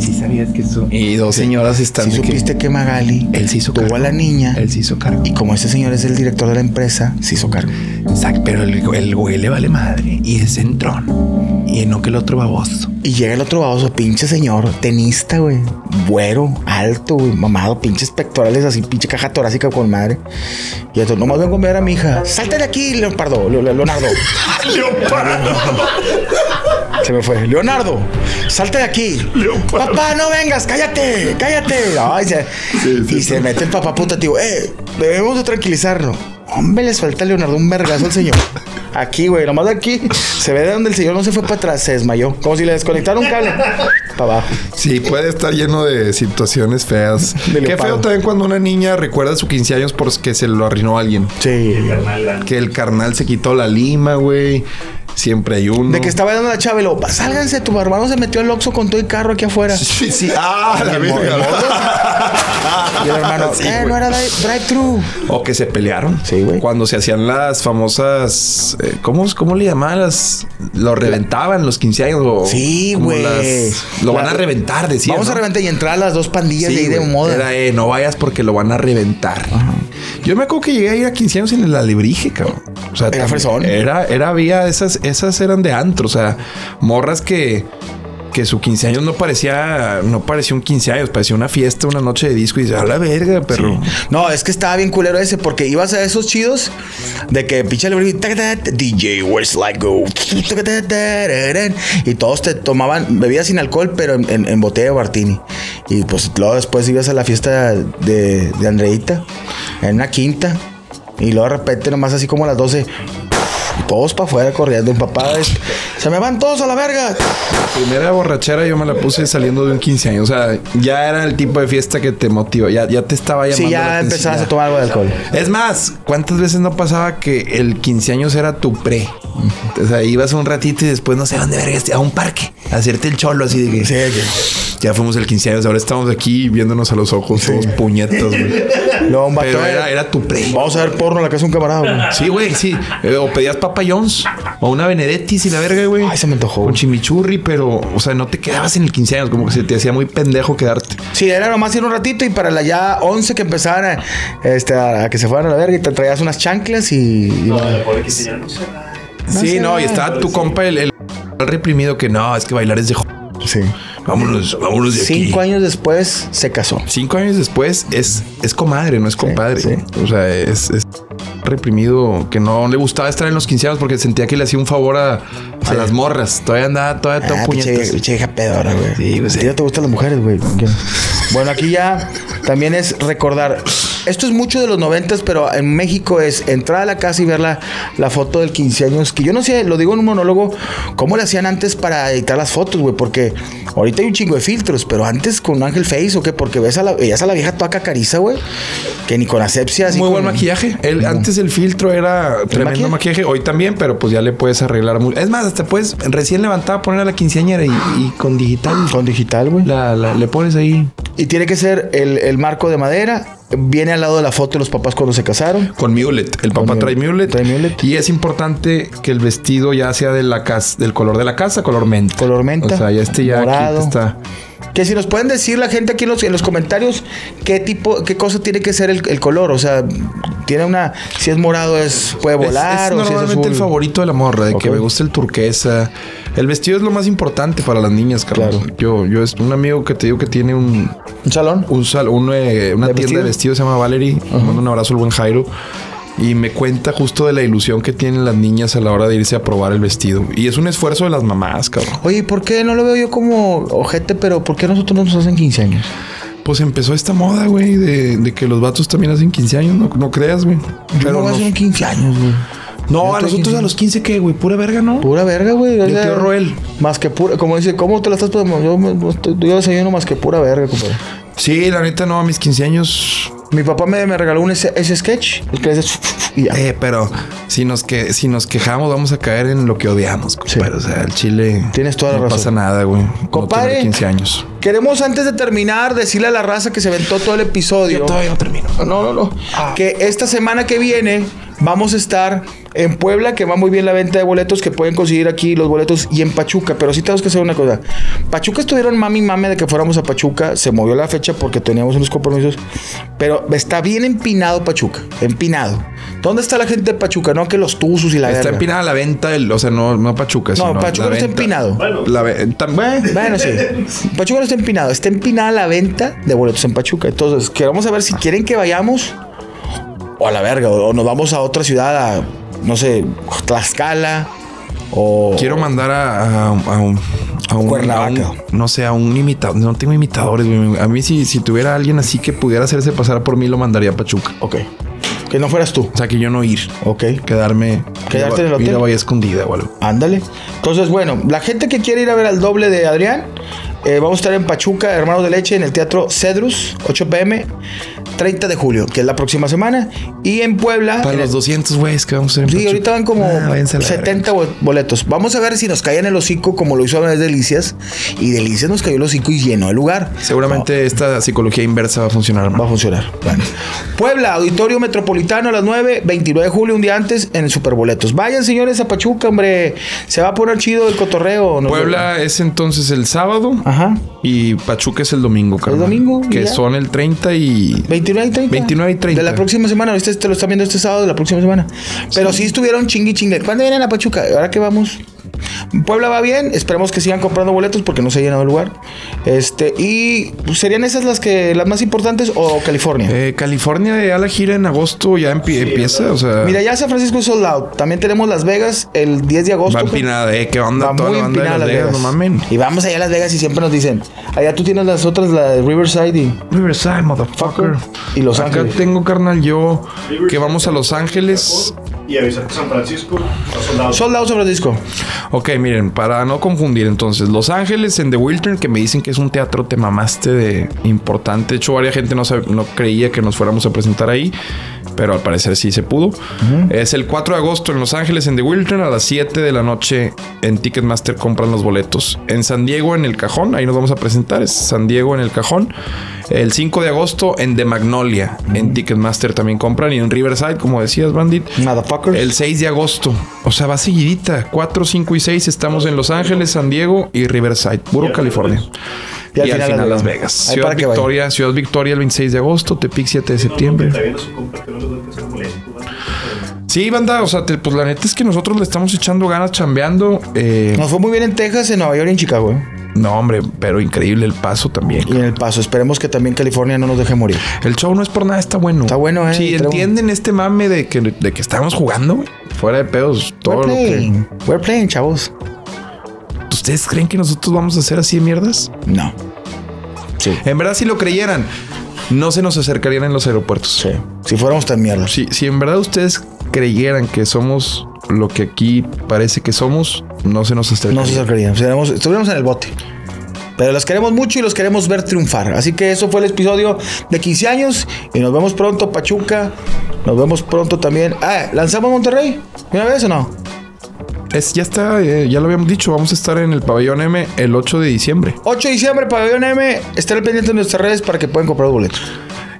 sí sabías que eso... Y dos sí, señoras están... Sí supiste que, que Magali... Él se hizo cargo. Tuvo a la niña... Él se hizo cargo. Y como este señor es el director de la empresa, se hizo cargo. Exacto, pero el güey le vale madre. Y es entrón. Y y no que el otro baboso. Y llega el otro baboso, pinche señor, tenista, güey, güero, alto, güey, mamado, pinches pectorales así, pinche caja torácica con madre. Y entonces, nomás vengo a ver a mi hija. Salte de aquí, Leopardo, Leonardo. Leonardo. Leopardo. Se me fue. Leonardo, salte de aquí. Leopardo. Papá, no vengas, cállate, cállate. Ay, se... Sí, sí, y sí, se sí. mete el papá puta, tío. Eh, debemos de tranquilizarlo. Hombre, le suelta a Leonardo un vergazo al señor. Aquí, güey, nomás de aquí. Se ve de donde el señor no se fue para atrás, se desmayó. Como si le desconectaron un cable. Para abajo. Sí, puede estar lleno de situaciones feas. De Qué feo también cuando una niña recuerda sus quince años porque se lo arruinó alguien. Sí. Que el carnal se quitó la lima, güey. Siempre hay uno. De que estaba dando la chava y luego, sálganse, tu hermano se metió al Oxxo con todo el carro aquí afuera. Sí, sí. Ah, la verga. Y el hermano, sí, eh, no era drive-thru. O que se pelearon. Sí, güey. Cuando se hacían las famosas... Eh, ¿cómo, ¿Cómo le llamaban? Las... Lo reventaban los quince años. O, sí, güey. Las, lo la, van a reventar, decían. Vamos, ¿no?, a reventar y entrar a las dos pandillas, sí, de ahí de moda. Era, eh, no vayas porque lo van a reventar. Ajá. Yo me acuerdo que llegué a ir a quince años en el Alebrije, cabrón. O sea, era fresón. Era, era, había esas... Esas eran de antro, o sea, morras que, que su quince años no parecía, no parecía un quince años, parecía una fiesta, una noche de disco y dice, a la verga, perro. Sí. No, es que estaba bien culero ese, porque ibas a esos chidos de que pinche D J Westlake Go y todos te tomaban bebidas sin alcohol, pero en, en, en botella de martini. Y pues luego después ibas a la fiesta de, de Andreita, en una quinta, y luego de repente nomás así como a las doce. Todos para afuera corriendo, papá. Se me van todos a la verga. La primera borrachera yo me la puse saliendo de un quince años. O sea, ya era el tipo de fiesta que te motivó. Ya, ya te estaba llamando. Sí, ya empezabas a tomar algo de alcohol. Es más, ¿cuántas veces no pasaba que el quince años era tu pre? O sea, ibas un ratito y después no sé dónde vergas, a un parque, a hacerte el cholo así de que. Sí, ya. ya fuimos el quince años, ahora estamos aquí viéndonos a los ojos, todos sí. puñetas, güey. No, pero era, era tu pre. Vamos a ver porno en la casa de un camarada, güey. Sí, güey, sí. O pedías Papa Jones o una Benedetti, si la verga, güey. Ay, se me antojó. Con chimichurri, pero, o sea, no te quedabas en el quince años, como que se te hacía muy pendejo quedarte. Sí, era nomás ir un ratito y para la ya once que empezaban a, este, a que se fueran a la verga y te traías unas chanclas y. y no, la pobre quince años no se va. Sí, no, y estaba tu compa el, el reprimido que no, es que bailar es de joder. Sí. Vámonos, vámonos de aquí. Cinco años después se casó. Cinco años después es, es comadre, no es compadre. Sí, sí. O sea, es, es reprimido que no le gustaba estar en los quince años porque sentía que le hacía un favor a, a sí. las morras. Todavía andaba, todavía todo ah, puñetas. Piche hija pedora, güey. Sí, pues, sí. ¿Te gustan las mujeres, güey? Bueno, aquí ya también es recordar. Esto es mucho de los noventas, pero en México es entrar a la casa y ver la, la foto del quince años. Que yo no sé, lo digo en un monólogo, cómo le hacían antes para editar las fotos, güey. Porque ahorita hay un chingo de filtros, pero antes con Ángel Face o qué, porque ves a la, veías a la vieja toda cacariza, güey. Que ni con asepsia. Muy buen con... maquillaje. El, no. Antes el filtro era ¿El tremendo maquillaje? maquillaje. Hoy también, pero pues ya le puedes arreglar mucho. Es más, hasta puedes recién levantada poner a la quinceañera y, y con digital. Con digital, güey. La, la, le pones ahí. Y tiene que ser el, el marco de madera. Viene al lado de la foto de los papás cuando se casaron. Con mulet. El papá trae mulet. trae mulet. Y es importante que el vestido ya sea de la casa, del color de la casa, color menta. Color menta. O sea, ya este ya morado. Aquí está. Que si nos pueden decir la gente aquí en los, en los comentarios qué tipo, qué cosa tiene que ser el, el color. O sea, tiene una... Si es morado es puede volar. Es, es o normalmente si es el favorito de la morra, de okay. que me gusta el turquesa. El vestido es lo más importante para las niñas, Carlos. Claro. Yo, yo es un amigo que te digo que tiene un... ¿Un salón? Un salón, un, eh, una ¿De tienda vestido? de vestidos, se llama Valery. Uh-huh. Le mando un abrazo al buen Jairo. Y me cuenta justo de la ilusión que tienen las niñas a la hora de irse a probar el vestido. Y es un esfuerzo de las mamás, cabrón. Oye, ¿por qué no lo veo yo como ojete? Pero ¿por qué nosotros no nos hacen quince años? Pues empezó esta moda, güey, de, de que los vatos también hacen quince años. No, no creas, güey. Yo no voy a hacer quince años, güey. No, a nosotros a los quince, ¿qué, güey? Pura verga, ¿no? Pura verga, güey. Yo te ahorro él. Más que pura... Como dice, ¿cómo te la estás...? Yo, yo desayuno más que pura verga, compadre. Sí, la neta, no. A mis quince años... Mi papá me, me regaló un ese, ese sketch. El que es eh, pero si nos, que, si nos quejamos, vamos a caer en lo que odiamos, compadre. Sí. O sea, el chile. Tienes toda la no razón. No pasa nada, güey. Compadre, no tengo quince años. Queremos antes de terminar decirle a la raza que se aventó todo el episodio. Yo todavía no termino. No, no, no. Ah. Que esta semana que viene vamos a estar en Puebla, que va muy bien la venta de boletos, que pueden conseguir aquí los boletos, y en Pachuca. Pero sí tenemos que hacer una cosa. Pachuca estuvieron mami y mame de que fuéramos a Pachuca. Se movió la fecha porque teníamos unos compromisos. Pero está bien empinado Pachuca. Empinado. ¿Dónde está la gente de Pachuca? No, que los Tuzos y la está verga. Empinada la venta, el, o sea, no, no Pachuca. No, sino Pachuca no está venta. Empinado. Bueno, la venta, bueno. bueno, sí. Pachuca no está empinado. Está empinada la venta de boletos en Pachuca. Entonces, queremos saber si quieren que vayamos o a la verga, o, o nos vamos a otra ciudad, a, no sé, Tlaxcala, o... Quiero mandar a... a, a un... A un, a un, no sé, a un imitador. No tengo imitadores, güey. A mí si, si tuviera alguien así que pudiera hacerse pasar por mí, lo mandaría a Pachuca. Ok. Que no fueras tú. O sea, que yo no ir. Ok. Quedarme. Quedarte en el hotel. Y la vaya escondida o algo. Ándale. Entonces, bueno, la gente que quiere ir a ver al doble de Adrián, eh, vamos a estar en Pachuca, Hermanos de Leche, en el Teatro Cedrus, ocho pm, treinta de julio, que es la próxima semana. Y en Puebla. Para en los el... doscientos, güeyes, que vamos a hacer. Sí, Pachuca. Ahorita van como ah, setenta verga. boletos. Vamos a ver si nos cae en el hocico, como lo hizo a veces Delicias. Y Delicias nos cayó el hocico y llenó el lugar. Seguramente no. Esta psicología inversa va a funcionar, hermano. Va a funcionar. Bueno. Puebla, Auditorio Metropolitano a las nueve, veintinueve de julio, un día antes, en el Superboletos. Vayan, señores, a Pachuca, hombre. Se va a poner chido el cotorreo. ¿No? Puebla es entonces el sábado. Ajá. Y Pachuca es el domingo, carnal. El domingo. Que ya son el treinta y... veintinueve y treinta. veintinueve y treinta. De la próxima semana. Ahorita te lo están viendo este sábado de la próxima semana. Pero sí, sí estuvieron chingui chingue. ¿Cuándo vienen a Pachuca? Ahora que vamos... Puebla va bien, esperemos que sigan comprando boletos porque no se ha llenado el lugar. Este, y serían esas las que las más importantes o California. Eh, California ya la gira en agosto, ya sí, empieza, o sea. Mira, ya San Francisco es sold out. También tenemos Las Vegas el diez de agosto. Va empinada, eh, que onda va toda muy la banda de Las Vegas, Vegas. No mamen. Y vamos allá a Las Vegas y siempre nos dicen, allá tú tienes las otras, la de Riverside y Riverside, motherfucker. Y Los Acá Ángeles. Acá tengo, carnal, yo Riverside, que vamos a Los Ángeles. Y avisar que San Francisco está sold out. Sold out San Francisco. Ok, miren, para no confundir entonces, Los Ángeles en The Wiltern, que me dicen que es un teatro, te mamaste de importante. De hecho, varias gente no, sabe, no creía que nos fuéramos a presentar ahí, pero al parecer sí se pudo. Uh-huh. Es el cuatro de agosto en Los Ángeles en The Wiltern, a las siete de la noche en Ticketmaster compran los boletos. En San Diego, en El Cajón, ahí nos vamos a presentar, es San Diego en El Cajón. El cinco de agosto en The Magnolia, uh-huh, en Ticketmaster también compran. Y en Riverside, como decías, Bandit. Motherfuckers. El seis de agosto, o sea, va seguidita, cuatro, cinco y seis estamos en Los Ángeles, San Diego y Riverside, puro California. Y al, y al final, final Las Vegas. Ahí Ciudad Victoria, vaya. Ciudad Victoria el veintiséis de agosto, Tepic siete de septiembre. Sí, banda, o sea, te, pues la neta es que nosotros le estamos echando ganas, chambeando. Eh, Nos fue muy bien en Texas, en Nueva York y en Chicago, ¿eh? No, hombre, pero increíble El Paso también. Y en El Paso, esperemos que también California no nos deje morir. El show no es por nada, está bueno. Está bueno, ¿eh? Sí, entienden un... este mame de que, de que estamos jugando, güey. Fuera de pedos, todo lo que... We're playing, chavos. ¿Ustedes creen que nosotros vamos a hacer así de mierdas? No. Sí. En verdad, si lo creyeran, no se nos acercarían en los aeropuertos. Sí. Si fuéramos tan mierdas. Sí, si en verdad ustedes creyeran que somos lo que aquí parece que somos, no se nos acercarían. No se acercarían. Estuviéramos en el bote. Pero los queremos mucho y los queremos ver triunfar. Así que eso fue el episodio de quince años. Y nos vemos pronto, Pachuca. Nos vemos pronto también. Ah, ¿lanzamos Monterrey? ¿Una vez o no? Es, ya está, eh, ya lo habíamos dicho. Vamos a estar en el Pabellón M el ocho de diciembre. ocho de diciembre, Pabellón M. Estén pendientes de nuestras redes para que puedan comprar boletos.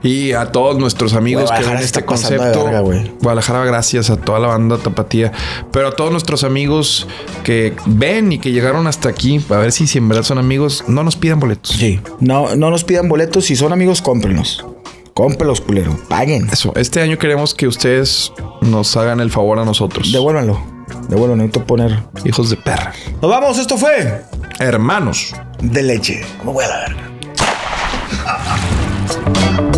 Y a todos nuestros amigos que ven este concepto. Verga, Guadalajara, gracias a toda la banda tapatía. Pero a todos nuestros amigos que ven y que llegaron hasta aquí, a ver si, si en verdad son amigos, no nos pidan boletos. Sí, no, no nos pidan boletos. Si son amigos, cómprenlos. Cómprenlos, culero. Paguen. Eso, este año queremos que ustedes nos hagan el favor a nosotros. Devuélvanlo. Devuélvanlo, necesito poner. Hijos de perra. Nos vamos, esto fue Hermanos de Leche. ¿Cómo voy a la verga?